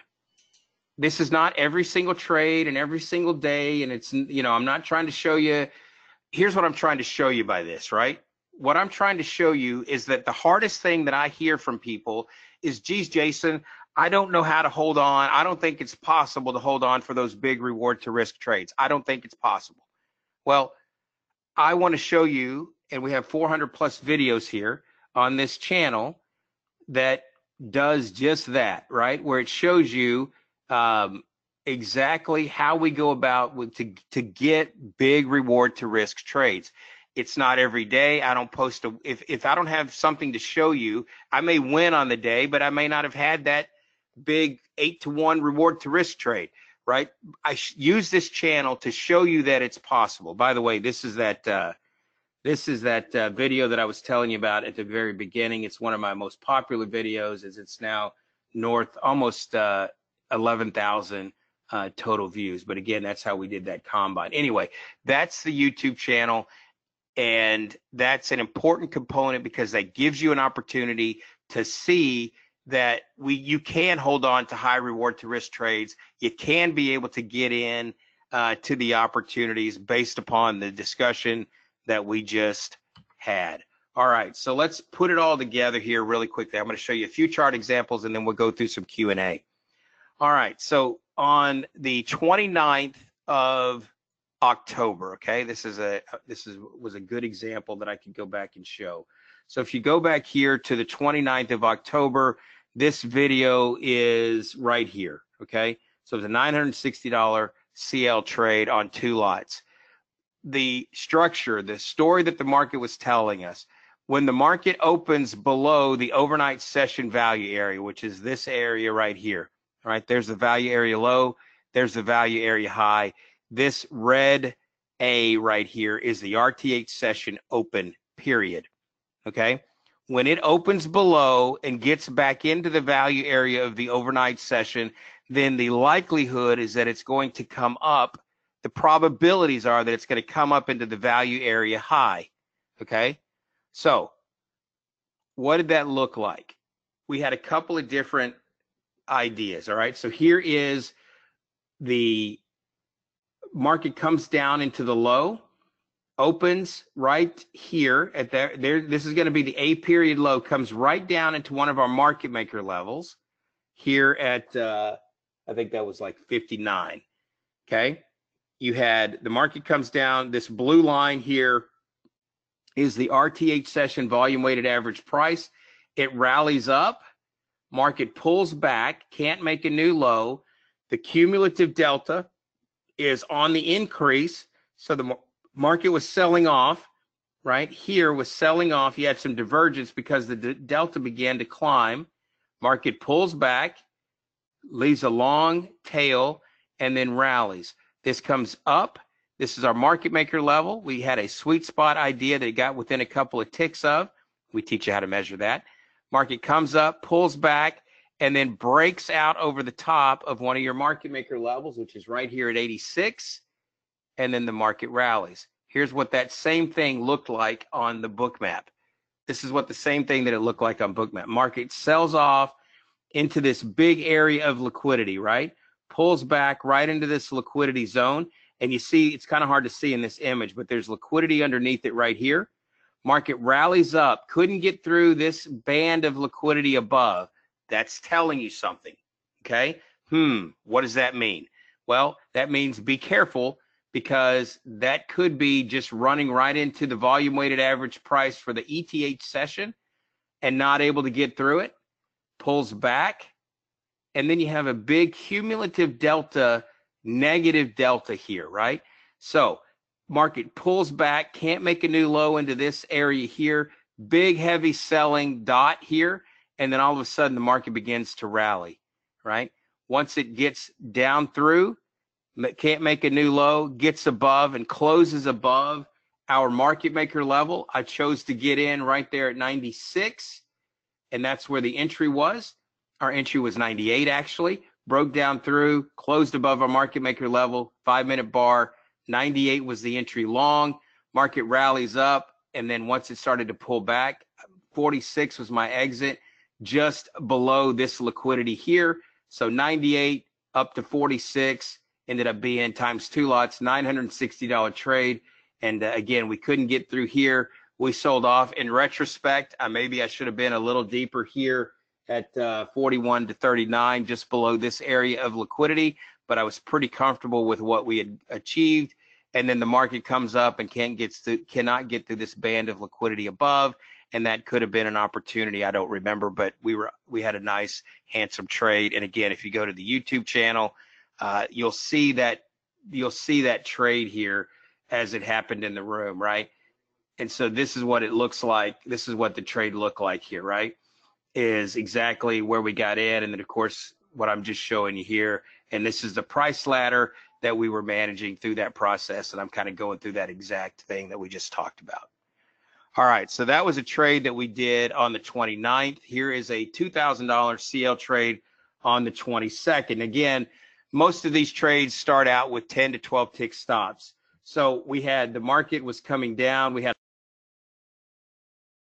This is not every single trade and every single day, and it's, you know, I'm not trying to show you. Here's what I'm trying to show you by this, right? What I'm trying to show you is that the hardest thing that I hear from people is, geez, Jason, I don't know how to hold on. I don't think it's possible to hold on for those big reward to risk trades. I don't think it's possible. Well, I want to show you, and we have 400 plus videos here on this channel that does just that, right? Where it shows you exactly how we go about with to get big reward to risk trades. It's not every day. I don't post a, if I don't have something to show you, I may win on the day, but I may not have had that big 8-to-1 reward to risk trade, right? I use this channel to show you that it's possible. By the way, this is that video that I was telling you about at the very beginning. It's one of my most popular videos, as it's now north almost 11,000 total views. But again, that's how we did that combine. Anyway, that's the YouTube channel. And that's an important component because that gives you an opportunity to see that you can hold on to high reward to risk trades. You can be able to get in to the opportunities based upon the discussion that we just had. All right, so let's put it all together here really quickly. I'm going to show you a few chart examples and then we'll go through some Q&A. All right, so on the 29th of October, okay, this was a good example that I could go back and show. So if you go back here to the 29th of October, this video is right here, okay? So it's a $960 CL trade on two lots. The structure, the story that the market was telling us, when the market opens below the overnight session value area, which is this area right here, all right, there's the value area low, there's the value area high. This red A right here is the RTH session open period, okay? When it opens below and gets back into the value area of the overnight session, then the likelihood is that it's going to come up. The probabilities are that it's going to come up into the value area high, okay? So what did that look like? We had a couple of different ideas, all right? So here is the market comes down into the low, opens right here at there. This is going to be the A period low, comes right down into one of our market maker levels here at, I think that was like 59. Okay. You had the market comes down. This blue line here is the RTH session volume weighted average price. It rallies up, market pulls back, can't make a new low. The cumulative delta is on the increase, so the market was selling off right here, was selling off. You had some divergence because the delta began to climb. Market pulls back, leaves a long tail, and then rallies. This comes up. This is our market maker level. We had a sweet spot idea that it got within a couple of ticks of. We teach you how to measure that. Market comes up, pulls back, and then breaks out over the top of one of your market maker levels, which is right here at 86, and then the market rallies. Here's what that same thing looked like on the Bookmap. This is what the same thing that it looked like on Bookmap. Market sells off into this big area of liquidity, right? Pulls back right into this liquidity zone, and you see it's kind of hard to see in this image, but there's liquidity underneath it right here. Market rallies up, couldn't get through this band of liquidity above. That's telling you something, okay? What does that mean? Well, that means be careful because that could be just running right into the volume weighted average price for the ETH session and not able to get through it, pulls back, and then you have a big cumulative delta, negative delta here, right? So market pulls back, can't make a new low into this area here, big heavy selling dot here, and then all of a sudden the market begins to rally, right? Once it gets down through, can't make a new low, gets above and closes above our market maker level. I chose to get in right there at 96, and that's where the entry was. Our entry was 98 actually, broke down through, closed above our market maker level, 5-minute bar, 98 was the entry long, market rallies up, and then once it started to pull back, 46 was my exit, just below this liquidity here. So 98 up to 46 ended up being times two lots, $960 trade. And again, we couldn't get through here. We sold off. In retrospect, maybe I should have been a little deeper here at 41 to 39, just below this area of liquidity, but I was pretty comfortable with what we had achieved. And then the market comes up and cannot get through this band of liquidity above, and that could have been an opportunity. I don't remember, but we had a nice, handsome trade. And again, if you go to the YouTube channel, you'll see that trade here as it happened in the room, right? And so this is what it looks like. This is what the trade looked like here, right? Is exactly where we got in, and then of course what I'm just showing you here. And this is the price ladder that we were managing through that process, and I'm kind of going through that exact thing that we just talked about. All right, so that was a trade that we did on the 29th. Here is a $2,000 CL trade on the 22nd. Again, most of these trades start out with 10 to 12 tick stops. So we had the market was coming down. We had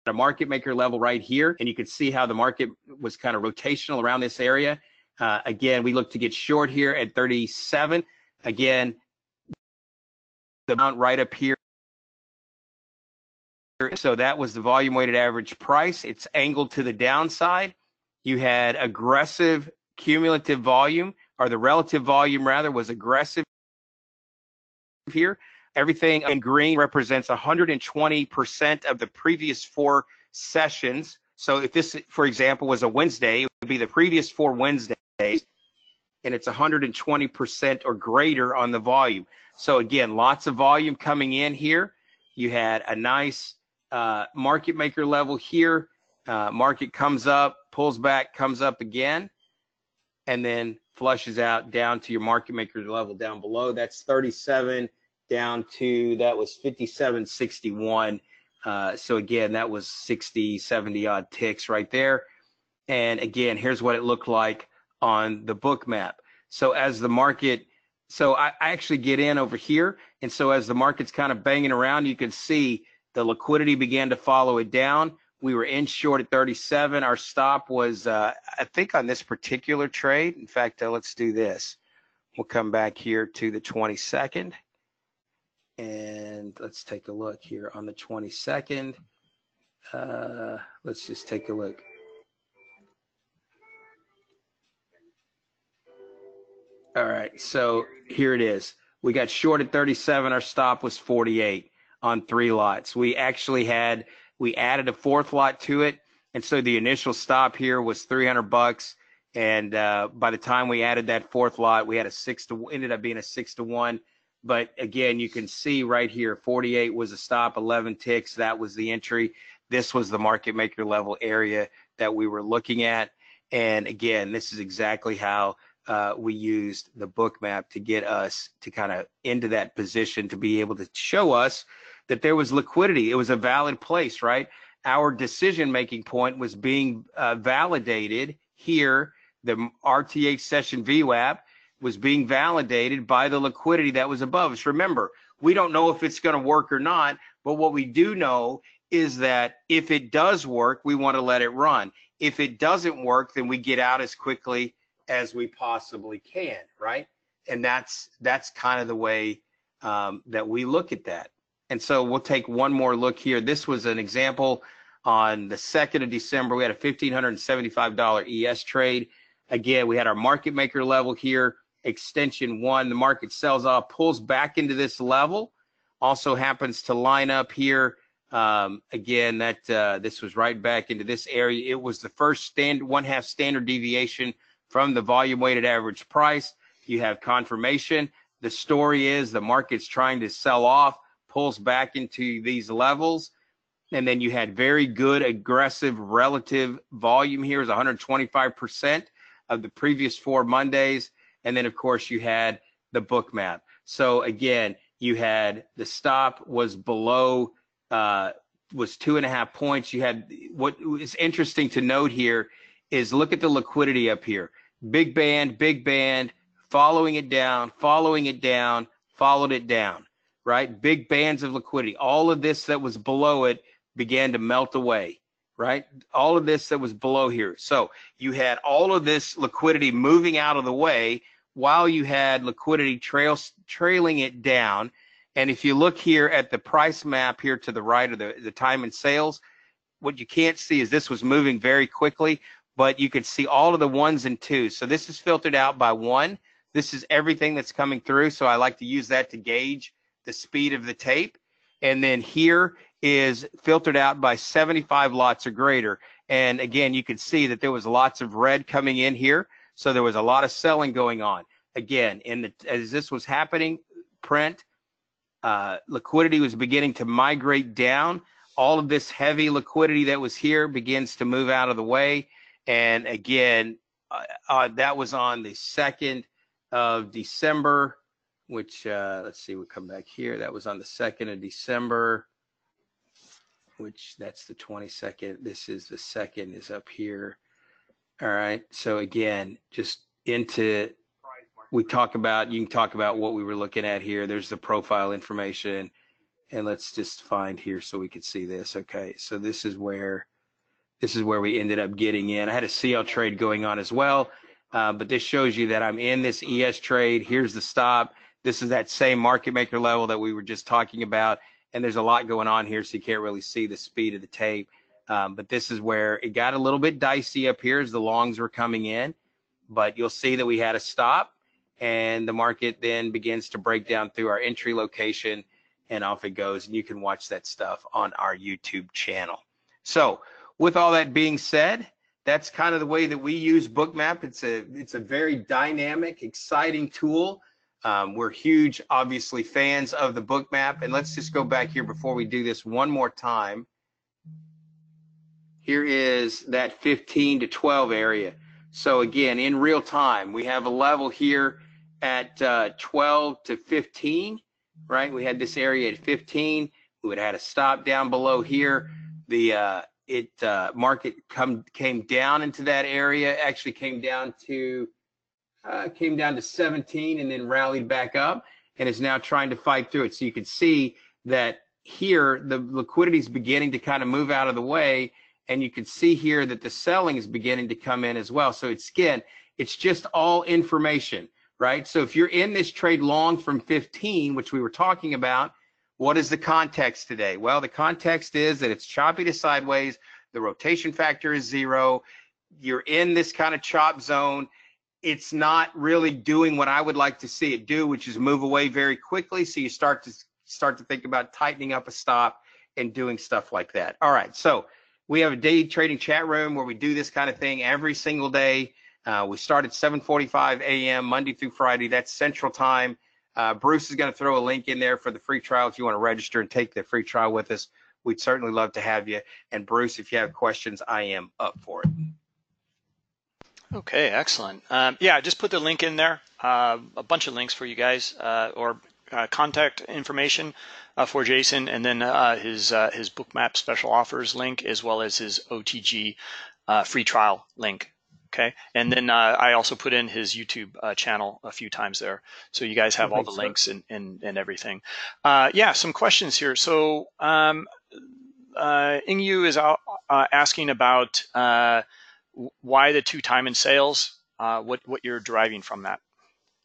a market maker level right here, and you could see how the market was kind of rotational around this area. Again, we looked to get short here at 37. Again, the amount right up here. So that was the volume weighted average price. It's angled to the downside. You had aggressive cumulative volume, or the relative volume rather, was aggressive here. Everything in green represents 120% of the previous 4 sessions. So if this, for example, was a Wednesday, it would be the previous 4 Wednesdays, and it's 120% or greater on the volume. So again, lots of volume coming in here. You had a nice market maker level here. Market comes up, pulls back, comes up again, and then flushes out down to your market maker level down below. That's 37 down to, that was 57.61. So again, that was 60, 70 odd ticks right there. And again, here's what it looked like on the book map. So as the market, so I actually get in over here. And so as the market's kind of banging around, you can see the liquidity began to follow it down. We were in short at 37. Our stop was, I think on this particular trade. In fact, let's do this. We'll come back here to the 22nd. And let's take a look here on the 22nd. Let's just take a look. All right, so here it is. We got short at 37. Our stop was 48 on 3 lots. We actually had, we added a 4th lot to it. And so the initial stop here was $300. And by the time we added that 4th lot, we had a 6 to, ended up being a 6 to 1. But again, you can see right here, 48 was a stop, 11 ticks. That was the entry. This was the market maker level area that we were looking at. And again, this is exactly how we used the book map to get us to kind of into that position to be able to show us that there was liquidity. It was a valid place, right? Our decision-making point was being validated here. The RTH session VWAP was being validated by the liquidity that was above us. Remember, we don't know if it's going to work or not, but what we do know is that if it does work, we want to let it run. If it doesn't work, then we get out as quickly as we possibly can, right? And that's kind of the way that we look at that. And so we'll take one more look here. This was an example on the 2nd of December. We had a $1,575 ES trade. Again, we had our market maker level here, extension 1. The market sells off, pulls back into this level. Also happens to line up here. Again, that this was right back into this area. It was the first one half standard deviation from the volume weighted average price. You have confirmation. The story is the market's trying to sell off, pulls back into these levels. And then you had very good aggressive relative volume here, is 125% of the previous 4 Mondays. And then of course you had the book map. So again, you had the stop was below, was 2.5 points. You had, what is interesting to note here is look at the liquidity up here. Big band, following it down, followed it down, right? Big bands of liquidity. All of this that was below it began to melt away, right? All of this that was below here. So you had all of this liquidity moving out of the way while you had liquidity trailing it down. And if you look here at the price map here to the right of the time and sales, what you can't see is this was moving very quickly, but you can see all of the ones and twos. So this is filtered out by one. This is everything that's coming through. So I like to use that to gauge the speed of the tape. And then here is filtered out by 75 lots or greater. And again, you can see that there was lots of red coming in here. So there was a lot of selling going on. Again, as this was happening, print, liquidity was beginning to migrate down. All of this heavy liquidity that was here begins to move out of the way. And again, that was on the 2nd of December, which let's see, we'll come back here. That was on the 2nd of December, which that's the 22nd. This is the 2nd is up here. All right. So again, just into, we talk about, you can talk about what we were looking at here. There's the profile information, and let's just find here so we could see this. Okay. So this is where we ended up getting in. I had a CL trade going on as well, but this shows you that I'm in this ES trade. Here's the stop. This is that same market maker level that we were just talking about, and there's a lot going on here, so you can't really see the speed of the tape. But this is where it got a little bit dicey up here as the longs were coming in, but you'll see that we had a stop, and the market then begins to break down through our entry location, and off it goes. And you can watch that stuff on our YouTube channel. So with all that being said, that's kind of the way that we use Bookmap. It's a very dynamic, exciting tool. We're huge, obviously, fans of the Bookmap. And let's just go back here before we do this one more time. Here is that 15 to 12 area. So again, in real time, we have a level here at 12 to 15, right? We had this area at 15. We would have had a stop down below here. The market came down into that area, actually came down to 17 and then rallied back up and is now trying to fight through it. So you can see that here the liquidity is beginning to kind of move out of the way, and you can see here that the selling is beginning to come in as well. So it's, again, it's just all information, right? So if you're in this trade long from 15, which we were talking about, what is the context today? Well, the context is that it's choppy to sideways. The rotation factor is 0. You're in this kind of chop zone. It's not really doing what I would like to see it do, which is move away very quickly. So you start to think about tightening up a stop and doing stuff like that. All right. So we have a day trading chat room where we do this kind of thing every single day. We start at 7:45 a.m. Monday through Friday. That's Central Time. Bruce is going to throw a link in there for the free trial if you want to register and take the free trial with us. We'd certainly love to have you. And Bruce, if you have questions, I am up for it. Okay, excellent. Yeah, just put the link in there. A bunch of links for you guys, or contact information for Jason, and then his Bookmap special offers link, as well as his OTG free trial link. Okay, and then I also put in his YouTube channel a few times there, so you guys have all the links and everything. Yeah, some questions here. So Ingyu is asking about why the 2 time in sales, what you're deriving from that.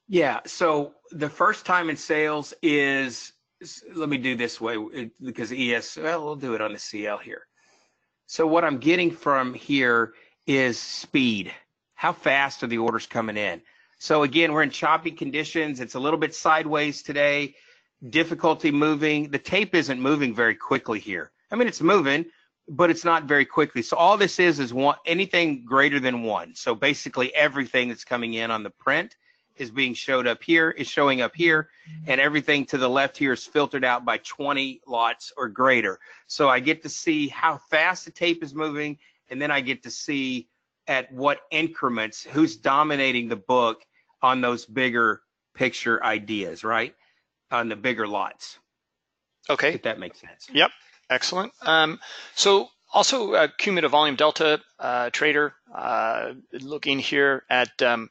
Yeah, so the first time in sales is, let me do this way, because ES, well, we'll do it on the CL here. So what I'm getting from here is speed. How fast are the orders coming in? So again, we're in choppy conditions. It's a little bit sideways today, difficulty moving. The tape isn't moving very quickly here. I mean, it's moving, but it's not very quickly. So all this is one, anything greater than 1. So basically everything that's coming in on the print is being showed up here, is showing up here, and everything to the left here is filtered out by 20 lots or greater. So I get to see how fast the tape is moving, and then I get to see at what increments, who's dominating the book on those bigger picture ideas, right? On the bigger lots. Okay. If that makes sense. Yep. Excellent. So also cumulative volume delta trader, looking here at, you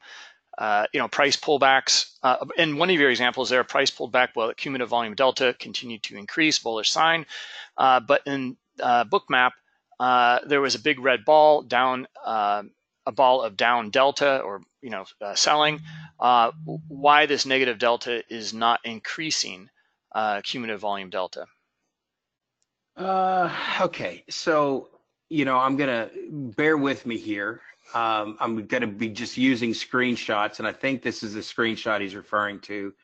know, price pullbacks. In one of your examples there, price pulled back, well, cumulative volume delta continued to increase, bullish sign. But in Bookmap, there was a big red ball down, a ball of down delta, or, you know, selling. Why this negative delta is not increasing cumulative volume delta? Okay, so you know, I'm gonna bear with me here. I'm gonna be just using screenshots, and I think this is the screenshot he's referring to,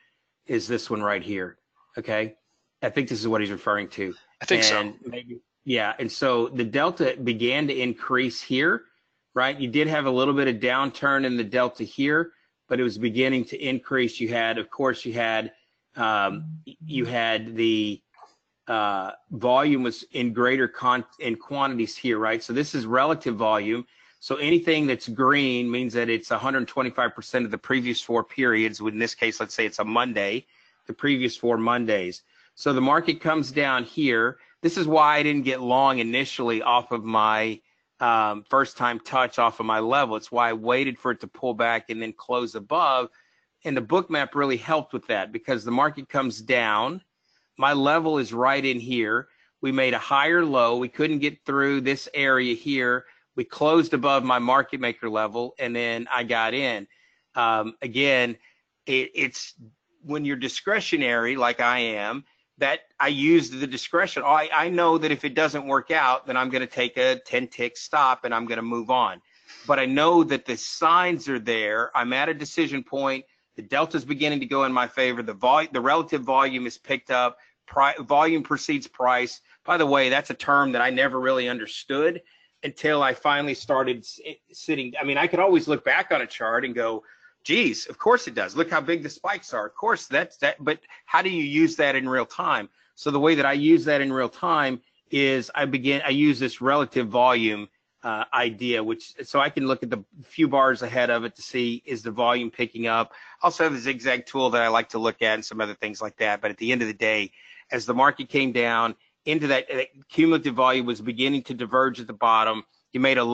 is this one right here. Okay, I think this is what he's referring to. I think so. Maybe, yeah. And so the delta began to increase here, right? You did have a little bit of downturn in the delta here, but it was beginning to increase. You had, of course, you had the volume was in greater quantities here, right? So this is relative volume. So anything that's green means that it's 125% of the previous four periods. In this case, let's say it's a Monday, the previous four Mondays. So the market comes down here. This is why I didn't get long initially off of my first time touch off of my level. It's why I waited for it to pull back and then close above. And the bookmap really helped with that, because the market comes down. My level is right in here. We made a higher low. We couldn't get through this area here. We closed above my market maker level, and then I got in. Again, it's when you're discretionary, like I am, that I use the discretion. I know that if it doesn't work out, then I'm going to take a 10-tick stop and I'm going to move on. But I know that the signs are there. I'm at a decision point. The delta is beginning to go in my favor. The relative volume is picked up. Volume precedes price. By the way, that's a term that I never really understood until I finally started sitting. I mean, I could always look back on a chart and go, geez, of course it does. Look how big the spikes are. Of course, that's that. But how do you use that in real time? So the way that I use that in real time is I use this relative volume idea, which so I can look at the few bars ahead of it to see, is the volume picking up? I also have the zigzag tool that I like to look at and some other things like that. But at the end of the day, as the market came down, into that cumulative volume was beginning to diverge at the bottom. You made a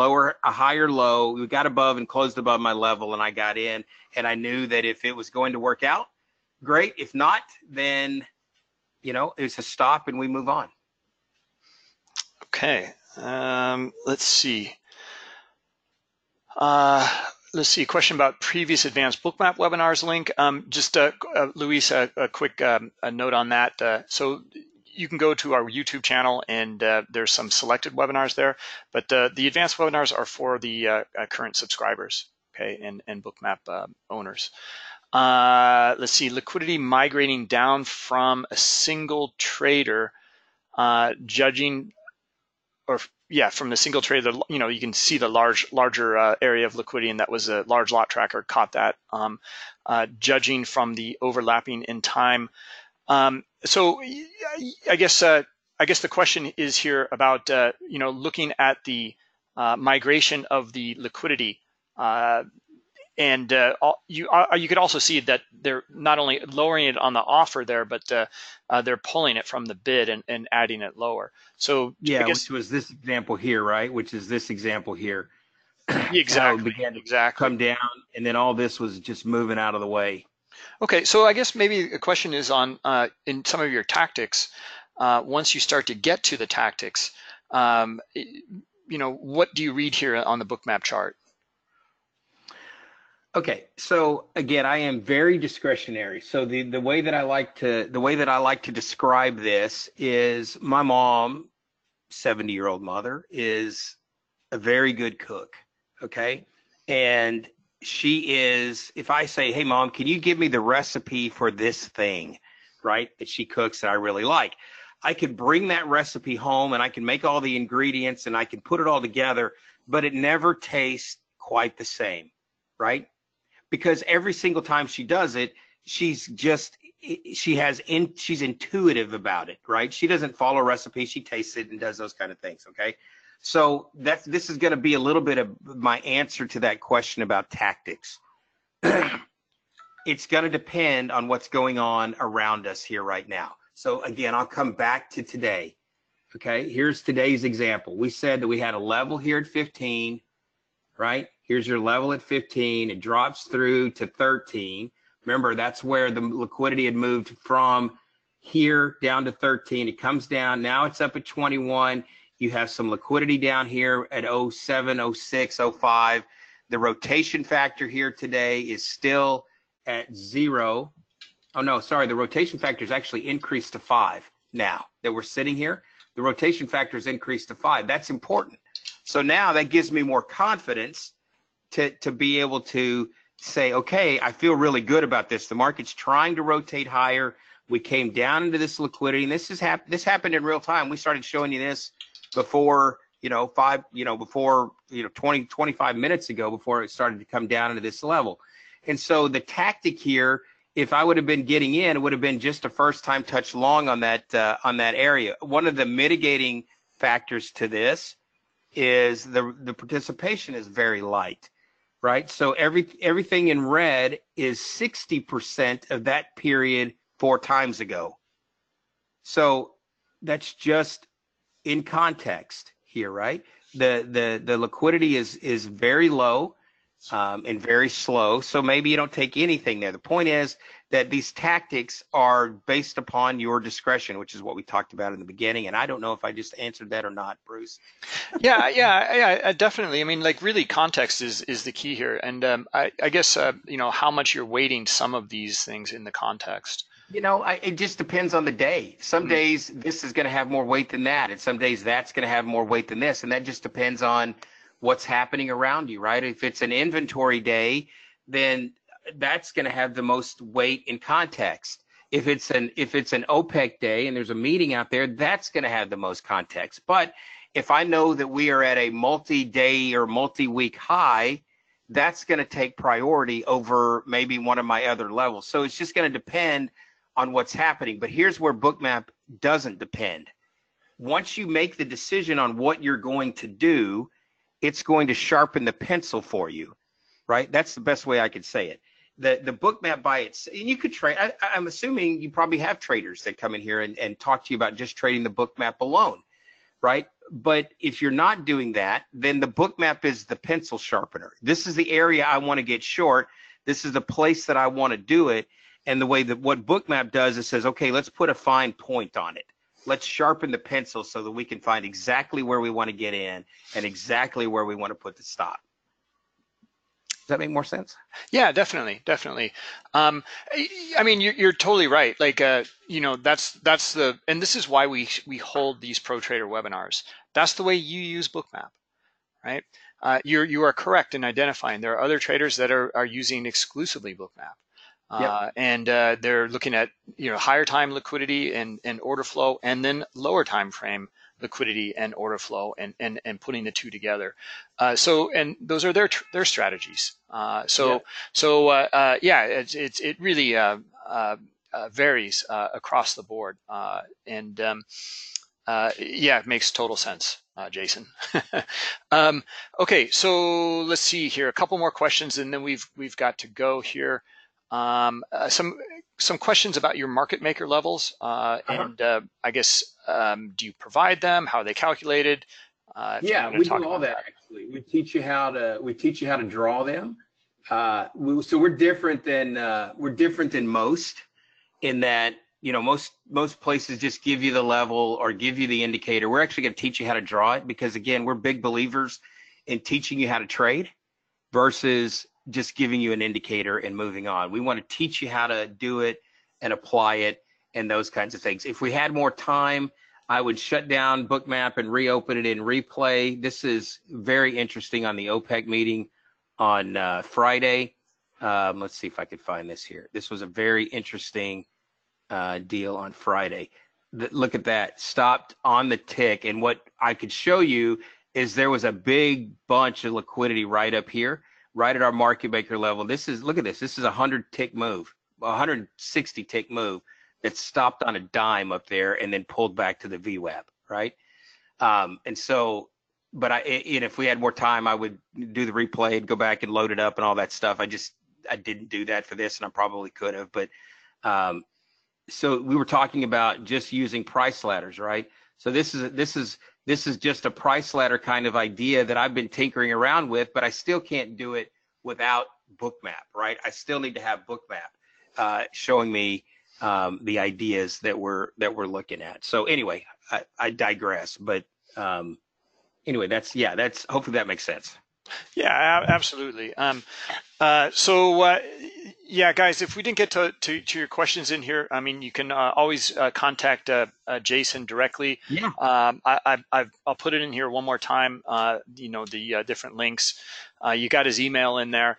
higher low. We got above and closed above my level, and I got in. And I knew that if it was going to work out, great. If not, then, you know, it's a stop and we move on. Okay. Let's see. Let's see. A question about previous advanced bookmap webinars link. Luis, a quick a note on that. So you can go to our YouTube channel, and there's some selected webinars there. But the advanced webinars are for the current subscribers, okay, and Bookmap owners. Let's see, liquidity migrating down from a single trader, from the single trader. You know, you can see the larger area of liquidity, and that was a large lot tracker caught that. Judging from the overlapping in time. So I guess the question is here about, you know, looking at the migration of the liquidity, and you could also see that they're not only lowering it on the offer there, but they're pulling it from the bid and adding it lower. So yeah, I guess, which was this example here, right? Which is this example here. Exactly. Exactly. Come down, and then all this was just moving out of the way. Okay, so I guess maybe the question is on in some of your tactics. Once you start to get to the tactics, you know, what do you read here on the bookmap chart? Okay, so again, I am very discretionary. So the way that I like to describe this is my mom, 70-year-old mother, is a very good cook. Okay, and she is, if I say, hey, Mom, can you give me the recipe for this thing, right, that she cooks that I really like? I could bring that recipe home, and I can make all the ingredients, and I can put it all together, but it never tastes quite the same, right? Because every single time she does it, she's intuitive about it, right? She doesn't follow a recipe. She tastes it and does those kind of things, okay? So this is going to be a little bit of my answer to that question about tactics. It's going to depend on what's going on around us here right now. So again, I'll come back to today. Okay, here's today's example. We said that we had a level here at 15, right? Here's your level at 15. It drops through to 13. Remember, that's where the liquidity had moved from here down to 13. It comes down. Now it's up at 21. You have some liquidity down here at 07, 06, 05. The rotation factor here today is still at 0. Oh, no, sorry. The rotation factor is actually increased to 5 now that we're sitting here. The rotation factor is increased to 5. That's important. So now that gives me more confidence to be able to say, okay, I feel really good about this. The market's trying to rotate higher. We came down into this liquidity, and this happened in real time. We started showing you this before, before 20, 25 minutes ago, before it started to come down into this level. And so the tactic here, if I would have been getting in, it would have been just a first time touch long on that area. One of the mitigating factors to this is the participation is very light, right? So everything in red is 60% of that period 4 times ago. So that's just in context here, right? The liquidity is very low and very slow. So maybe you don't take anything there. The point is that these tactics are based upon your discretion, which is what we talked about in the beginning. And I don't know if I just answered that or not, Bruce. Yeah, definitely. I mean, like, really context is the key here. And I guess, how much you're weighting some of these things in the context. You know, it just depends on the day. Some days this is going to have more weight than that, and some days that's going to have more weight than this. And that just depends on what's happening around you, right? If it's an inventory day, then that's going to have the most weight in context. If it's an OPEC day and there's a meeting out there, that's going to have the most context. But if I know that we are at a multi-day or multi-week high, that's going to take priority over maybe one of my other levels. So it's just going to depend on what's happening. But here's where Bookmap doesn't depend. Once you make the decision on what you're going to do, it's going to sharpen the pencil for you, right? That's the best way I could say it. The Bookmap by itself, and you could trade, I'm assuming you probably have traders that come in here and talk to you about just trading the Bookmap alone, right? But if you're not doing that, then the Bookmap is the pencil sharpener. This is the area I want to get short. This is the place that I want to do it. And the way that what Bookmap does is says, okay, let's put a fine point on it. Let's sharpen the pencil so that we can find exactly where we want to get in and exactly where we want to put the stop. Does that make more sense? Yeah, definitely. I mean, you're totally right. Like, that's the, and this is why we hold these pro trader webinars. That's the way you use Bookmap, right? You are correct in identifying there are other traders that are using exclusively Bookmap. Yep. And they're looking at higher time liquidity and order flow, and then lower time frame liquidity and order flow, and putting the two together. So, and those are their strategies. Yeah, it really varies across the board, and yeah, it makes total sense. Jason. Okay, so let's see here. A couple more questions, and then we've got to go here. Some questions about your market maker levels, and I guess do you provide them? How are they calculated? Yeah, we do all that. Actually, we teach you how to draw them. So we're different than most, in that most places just give you the level or give you the indicator. We're actually going to teach you how to draw it, because again, we're big believers in teaching you how to trade versus just giving you an indicator and moving on. We want to teach you how to do it and apply it and those kinds of things. If we had more time, I would shut down Bookmap and reopen it in replay. This is very interesting on the OPEC meeting on Friday. Let's see if I could find this here. This was a very interesting deal on Friday. Look at that, stopped on the tick. And what I could show you is there was a big bunch of liquidity right up here, right at our market maker level. This is, look at this. This is a 100 tick move, 160 tick move that stopped on a dime up there and then pulled back to the VWAP, right? And so, but if we had more time, I would do the replay and go back and load it up and all that stuff. I didn't do that for this, and I probably could have, but so we were talking about just using price ladders, right? So this is just a price ladder kind of idea that I've been tinkering around with, but I still can't do it without Bookmap, right? I still need to have Bookmap showing me the ideas that we're looking at. So anyway, I digress, but anyway, hopefully that makes sense. Yeah, absolutely. Yeah, guys, if we didn't get to your questions in here, I mean, you can always contact Jason directly. Yeah. I'll put it in here one more time, you know, the different links. You got his email in there.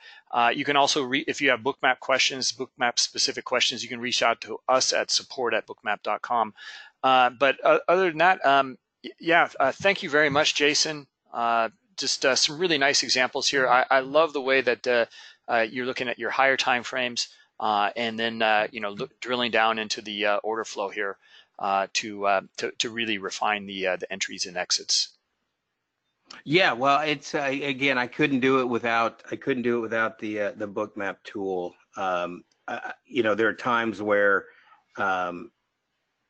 You can also, if you have Bookmap questions, Bookmap-specific questions, you can reach out to us at support@bookmap.com. But other than that, yeah, thank you very much, Jason. Just some really nice examples here. I love the way that you're looking at your higher time frames, and then you know, drilling down into the order flow here to really refine the entries and exits. Yeah, well, it's again, I couldn't do it without the Bookmap tool. You know, there are times where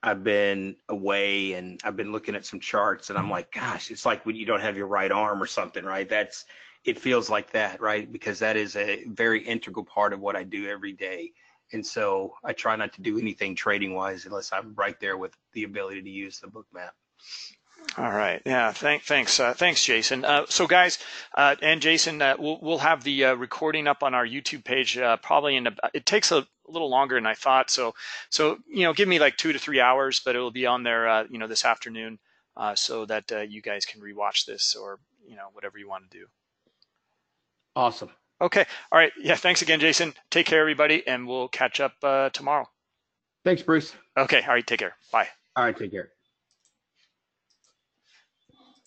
I've been away and I've been looking at some charts, and I'm like, gosh, it's like when you don't have your right arm or something, right? That's, it feels like that, right? Because that is a very integral part of what I do every day. And so I try not to do anything trading wise unless I'm right there with the ability to use the Bookmap. All right. Yeah. Thanks, Jason. So guys, and Jason, we'll have the recording up on our YouTube page probably in it takes a little longer than I thought. So you know, give me like 2 to 3 hours, but it will be on there, you know, this afternoon, so that you guys can rewatch this, or you know, whatever you want to do. Awesome. Okay. All right. Yeah. Thanks again, Jason. Take care, everybody, and we'll catch up tomorrow. Thanks, Bruce. Okay. All right. Take care. Bye. All right. Take care.